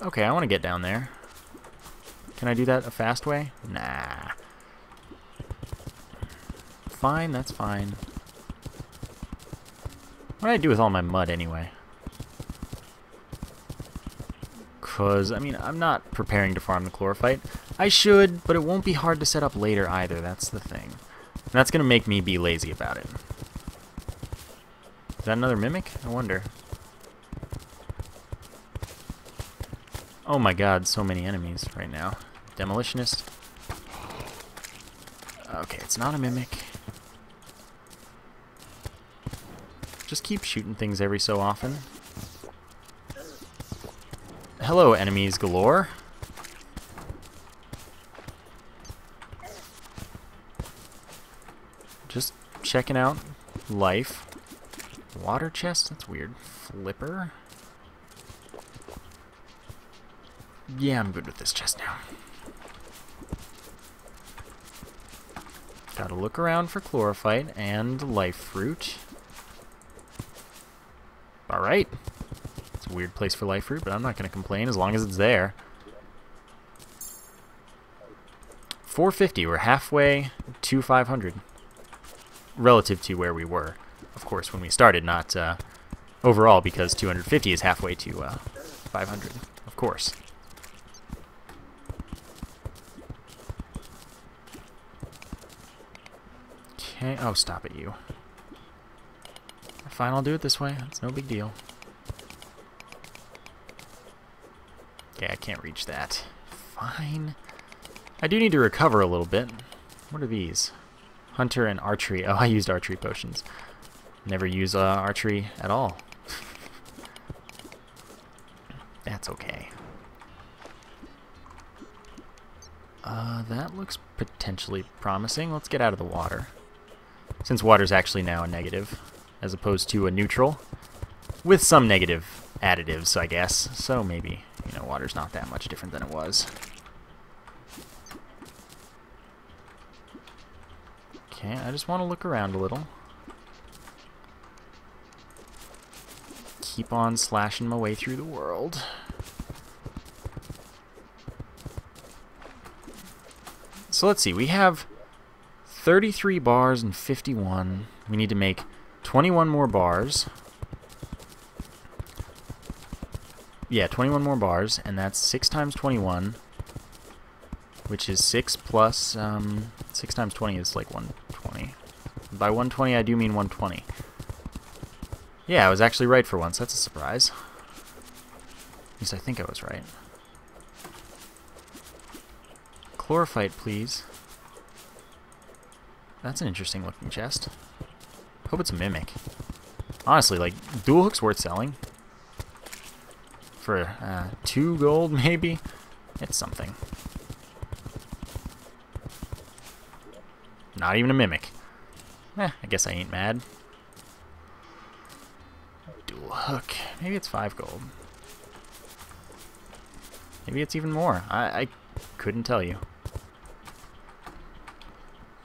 Okay, I want to get down there. Can I do that a fast way? Nah. Fine, that's fine. What do I do with all my mud, anyway? Because, I mean, I'm not preparing to farm the chlorophyte. I should, but it won't be hard to set up later either, that's the thing. And that's going to make me be lazy about it. Is that another Mimic? I wonder. Oh my God, so many enemies right now. Demolitionist. Okay, it's not a Mimic. Just keep shooting things every so often. Hello, enemies galore. Just checking out life. Water chest? That's weird. Flipper? Yeah, I'm good with this chest now. Gotta look around for Chlorophyte and Life Fruit. Alright. It's a weird place for Life Fruit, but I'm not gonna complain as long as it's there. four fifty, we're halfway to five hundred. Relative to where we were, of course, when we started, not uh, overall, because two hundred fifty is halfway to uh, five hundred, of course. Okay, oh, stop it, you. Fine, I'll do it this way, it's no big deal. Okay, I can't reach that. Fine. I do need to recover a little bit. What are these? Hunter and archery. Oh, I used archery potions. Never use uh, archery at all. That's okay. Uh, that looks potentially promising. Let's get out of the water. Since water's actually now a negative, as opposed to a neutral, with some negative additives, I guess. So maybe, you know, water's not that much different than it was. Okay, I just want to look around a little. Keep on slashing my way through the world. So let's see, we have thirty-three bars and fifty-one. We need to make twenty-one more bars. Yeah, twenty-one more bars, and that's six times twenty-one, which is six plus... Um, six times twenty is like one hundred twenty. By one hundred twenty, I do mean one hundred twenty. Yeah, I was actually right for once. That's a surprise. At least I think I was right. Chlorophyte, please. That's an interesting looking chest. Hope it's a Mimic. Honestly, like, Dual Hook's worth selling. For uh, two gold, maybe? It's something. Not even a Mimic. Eh, I guess I ain't mad. Dual Hook. Maybe it's five gold. Maybe it's even more. I, I couldn't tell you.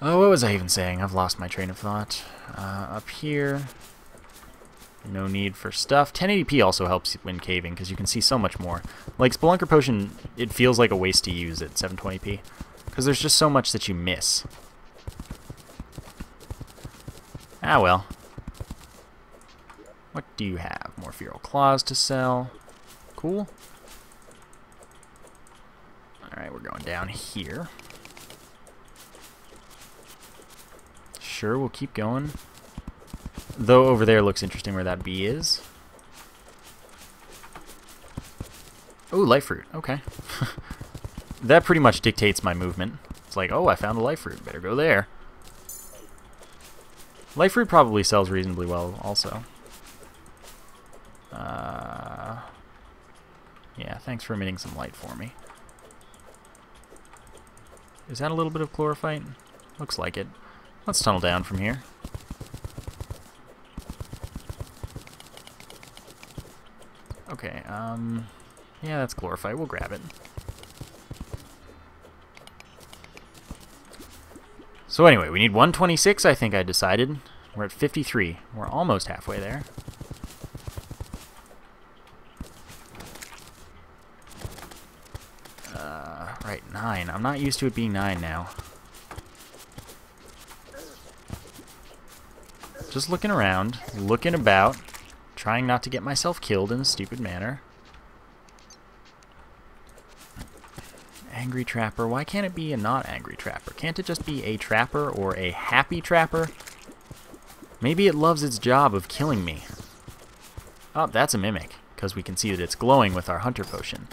Oh, what was I even saying? I've lost my train of thought. Uh, up here. No need for stuff. ten eighty p also helps when caving, because you can see so much more. Like, Spelunker Potion, it feels like a waste to use at seven twenty p. Because there's just so much that you miss. Ah, well. What do you have? More Feral Claws to sell. Cool. Alright, we're going down here. Sure, we'll keep going. Though over there looks interesting where that bee is. Oh, Life Fruit. Okay. That pretty much dictates my movement. It's like, oh, I found a Life Fruit. Better go there. Life Fruit probably sells reasonably well, also. Uh, yeah, thanks for emitting some light for me. Is that a little bit of Chlorophyte? Looks like it. Let's tunnel down from here. Okay, um... yeah, that's Chlorophyte. We'll grab it. So anyway, we need one twenty-six, I think I decided. We're at fifty-three. We're almost halfway there. Uh, right, nine. I'm not used to it being nine now. Just looking around, looking about, trying not to get myself killed in a stupid manner. Angry Trapper. Why can't it be a not angry trapper? Can't it just be a trapper or a happy trapper? Maybe it loves its job of killing me. Oh, that's a Mimic, because we can see that it's glowing with our Hunter Potion.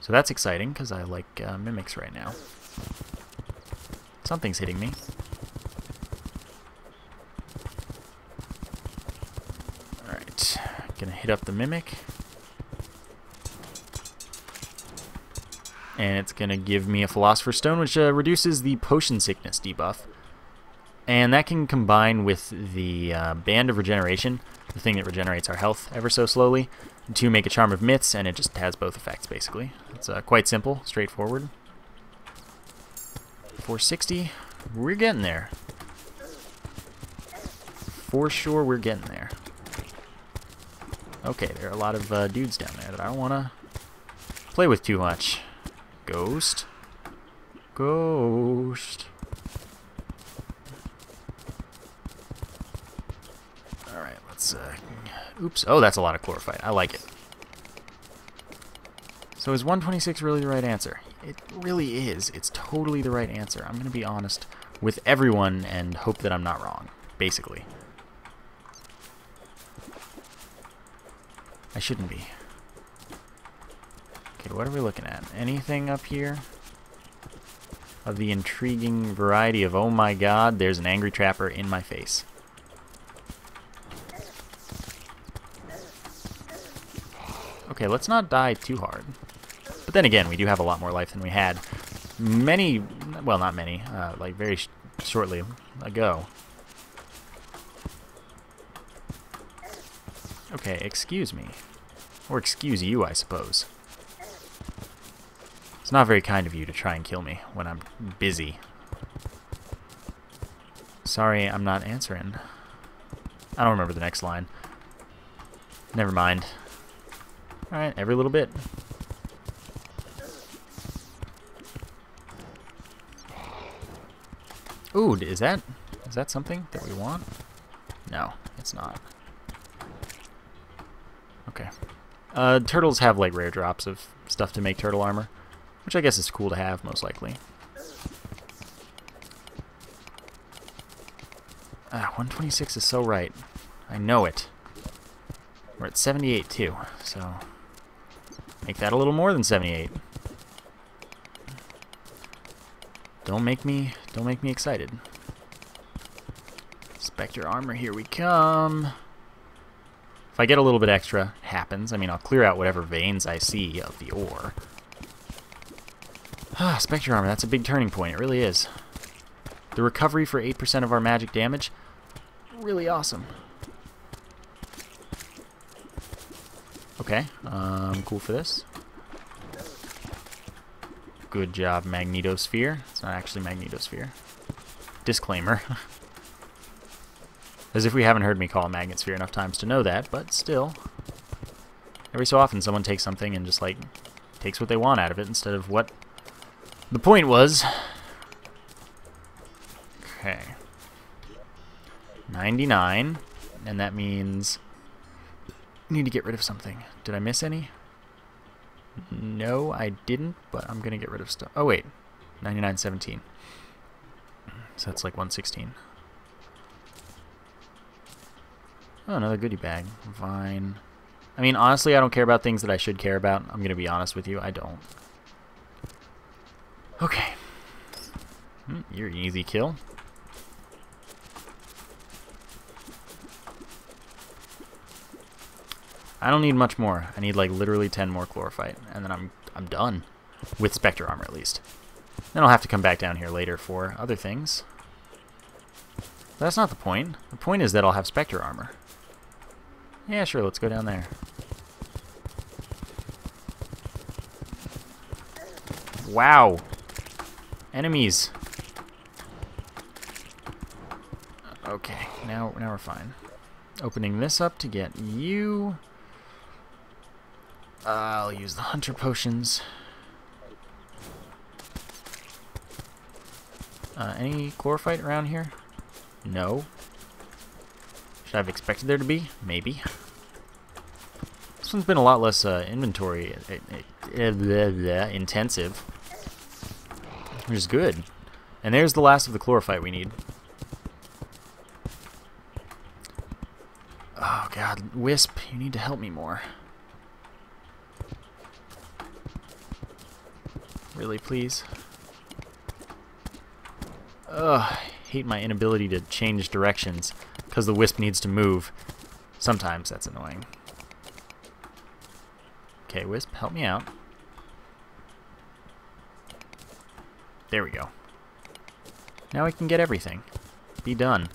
So that's exciting, because I like uh, Mimics right now. Something's hitting me. Alright, gonna hit up the Mimic. And it's going to give me a Philosopher's Stone, which uh, reduces the Potion Sickness debuff. And that can combine with the uh, Band of Regeneration the thing that regenerates our health ever so slowly. And two, make a Charm of Myths, and it just has both effects, basically. It's uh, quite simple, straightforward. four sixty, we're getting there. For sure, we're getting there. Okay, there are a lot of uh, dudes down there that I don't want to play with too much. Ghost. Ghost. Alright, let's... Uh, oops. Oh, that's a lot of chlorophyte. I like it. So is one twenty-six really the right answer? It really is. It's totally the right answer. I'm going to be honest with everyone and hope that I'm not wrong, basically. I shouldn't be. Okay, what are we looking at? Anything up here? Of the intriguing variety of, oh my god, there's an angry trapper in my face. Okay, let's not die too hard. But then again, we do have a lot more life than we had many, well not many, uh, like very sh shortly ago. Okay, excuse me. Or excuse you, I suppose. It's not very kind of you to try and kill me when I'm busy. Sorry, I'm not answering. I don't remember the next line. Never mind. Alright, every little bit. Ooh, is that, is that something that we want? No, it's not. Okay. Uh, turtles have like rare drops of stuff to make turtle armor, which I guess is cool to have, most likely. Ah, one twenty-six is so right. I know it. We're at seventy-eight too, so make that a little more than seventy-eight. Don't make me, don't make me excited. Spectre Armor, here we come. If I get a little bit extra, happens. I mean, I'll clear out whatever veins I see of the ore. Ah, Spectre Armor, that's a big turning point. It really is. The recovery for eight percent of our magic damage, really awesome. Okay, um, cool for this. Good job, Magnetosphere. It's not actually Magnetosphere. Disclaimer. As if we haven't heard me call Magnet Sphere enough times to know that, but still. Every so often someone takes something and just, like, takes what they want out of it instead of what the point was. Okay. ninety-nine. And that means I need to get rid of something. Did I miss any? No, I didn't, but I'm going to get rid of stuff. Oh, wait. ninety-nine seventeen. So that's like one sixteen. Oh, another goodie bag. Vine. I mean, honestly, I don't care about things that I should care about. I'm going to be honest with you. I don't. Okay. Mm, you're an easy kill. I don't need much more. I need, like, literally ten more chlorophyte. And then I'm, I'm done. With Spectre Armor, at least. Then I'll have to come back down here later for other things. But that's not the point. The point is that I'll have Spectre Armor. Yeah, sure, let's go down there. Wow! Enemies! Okay, now, now we're fine. Opening this up to get you. Uh, I'll use the Hunter Potions. Uh, any chlorophyte around here? No. Should I have expected there to be? Maybe. This one's been a lot less uh, inventory it, it, it, bleh, bleh, intensive, which is good. And there's the last of the chlorophyte we need. Oh god, Wisp, you need to help me more. Really, please. Ugh, I hate my inability to change directions. Because the Wisp needs to move. Sometimes that's annoying. Okay, Wisp, help me out. There we go. Now I can get everything. Be done.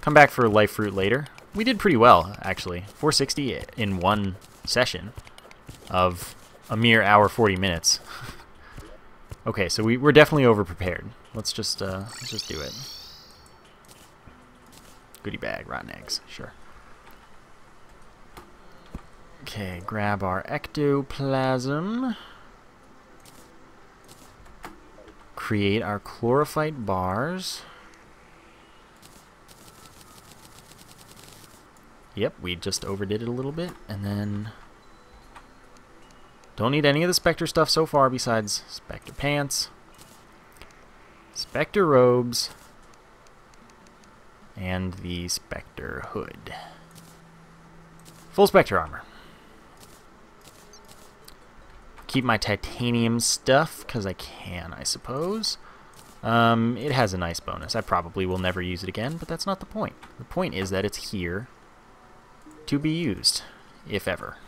Come back for Life Fruit later. we did pretty well, actually. four sixty in one session of a mere hour forty minutes. Okay, so we, we're definitely over-prepared. Let's just, uh, let's just do it. Goodie bag, rotten eggs, sure. Okay, grab our ectoplasm. Create our chlorophyte bars. Yep, we just overdid it a little bit, and then... Don't need any of the Spectre stuff so far besides Spectre pants, Spectre robes, and the Spectre hood. Full Spectre armor. Keep my titanium stuff, because I can, I suppose. Um, it has a nice bonus. I probably will never use it again, but that's not the point. The point is that it's here to be used, if ever.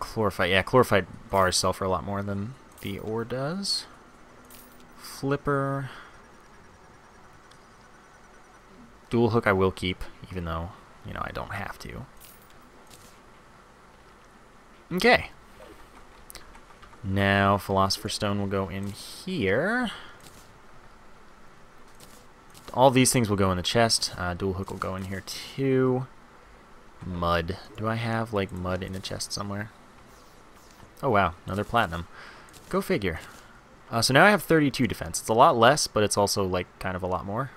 Chlorophyte, yeah, chlorophyte bars sell for a lot more than the ore does. Flipper. Dual hook I will keep, even though, you know, I don't have to. Okay. Now, Philosopher's Stone will go in here. All these things will go in the chest. Uh, dual hook will go in here too. Mud. Do I have, like, mud in a chest somewhere? Oh, wow. Another platinum. Go figure. Uh, so now I have thirty-two defense. It's a lot less, but it's also, like, kind of a lot more.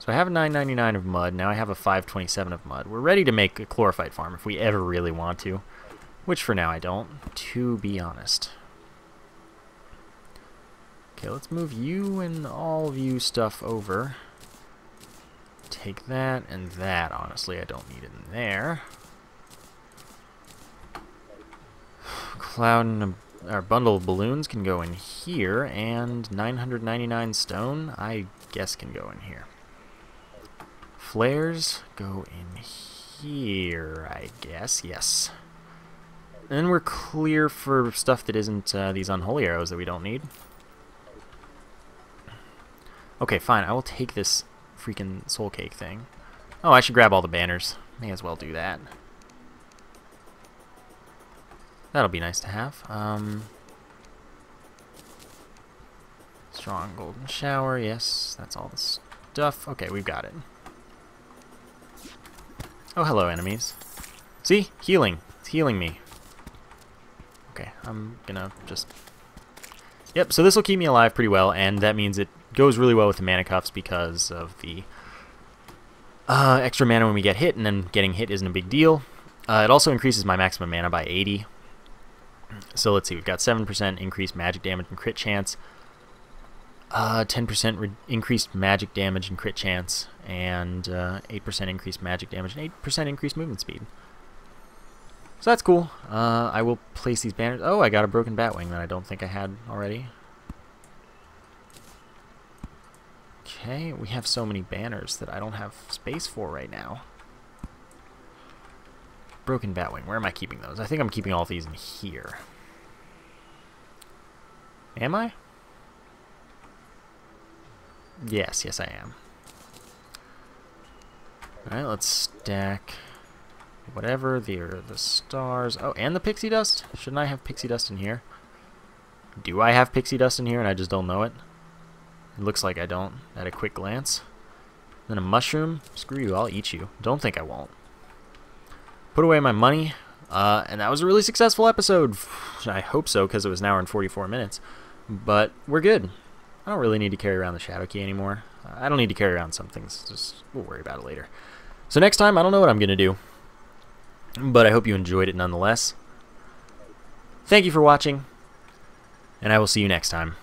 So I have a nine ninety-nine of mud. Now I have a five twenty-seven of mud. We're ready to make a chlorophyte farm if we ever really want to. Which for now I don't, to be honest. Okay, let's move you and all of you stuff over. Take that and that. Honestly, I don't need it in there. Cloud and a, our bundle of balloons can go in here, and nine ninety-nine stone, I guess, can go in here. Flares go in here, I guess. Yes. And we're clear for stuff that isn't uh, these unholy arrows that we don't need. Okay, fine. I will take this freaking soul cake thing. Oh, I should grab all the banners. May as well do that. That'll be nice to have. Um, strong golden shower. Yes, that's all the stuff. Okay, we've got it. Oh, hello, enemies. See? Healing. It's healing me. Okay, I'm gonna just... Yep, so this will keep me alive pretty well, and that means it goes really well with the mana cuffs because of the uh, extra mana when we get hit, and then getting hit isn't a big deal. Uh, it also increases my maximum mana by eighty. So let's see, we've got seven percent increased magic damage and crit chance, uh, ten percent increased magic damage and crit chance, and uh, eight percent increased magic damage and eight percent increased movement speed. So that's cool. Uh, I will place these banners. Oh, I got a broken batwing that I don't think I had already. Okay, we have so many banners that I don't have space for right now. Broken batwing. Where am I keeping those? I think I'm keeping all these in here. Am I? Yes, yes I am. Alright, let's stack whatever, the, the stars. Oh, and the pixie dust? Shouldn't I have pixie dust in here? Do I have pixie dust in here and I just don't know it? It looks like I don't at a quick glance. And then a mushroom? Screw you, I'll eat you. Don't think I won't. Put away my money. Uh, and that was a really successful episode. I hope so, because it was an hour and forty-four minutes. But we're good. I don't really need to carry around the shadow key anymore. I don't need to carry around some things. Just, we'll worry about it later. So next time, I don't know what I'm going to do. But I hope you enjoyed it nonetheless. Thank you for watching, and I will see you next time.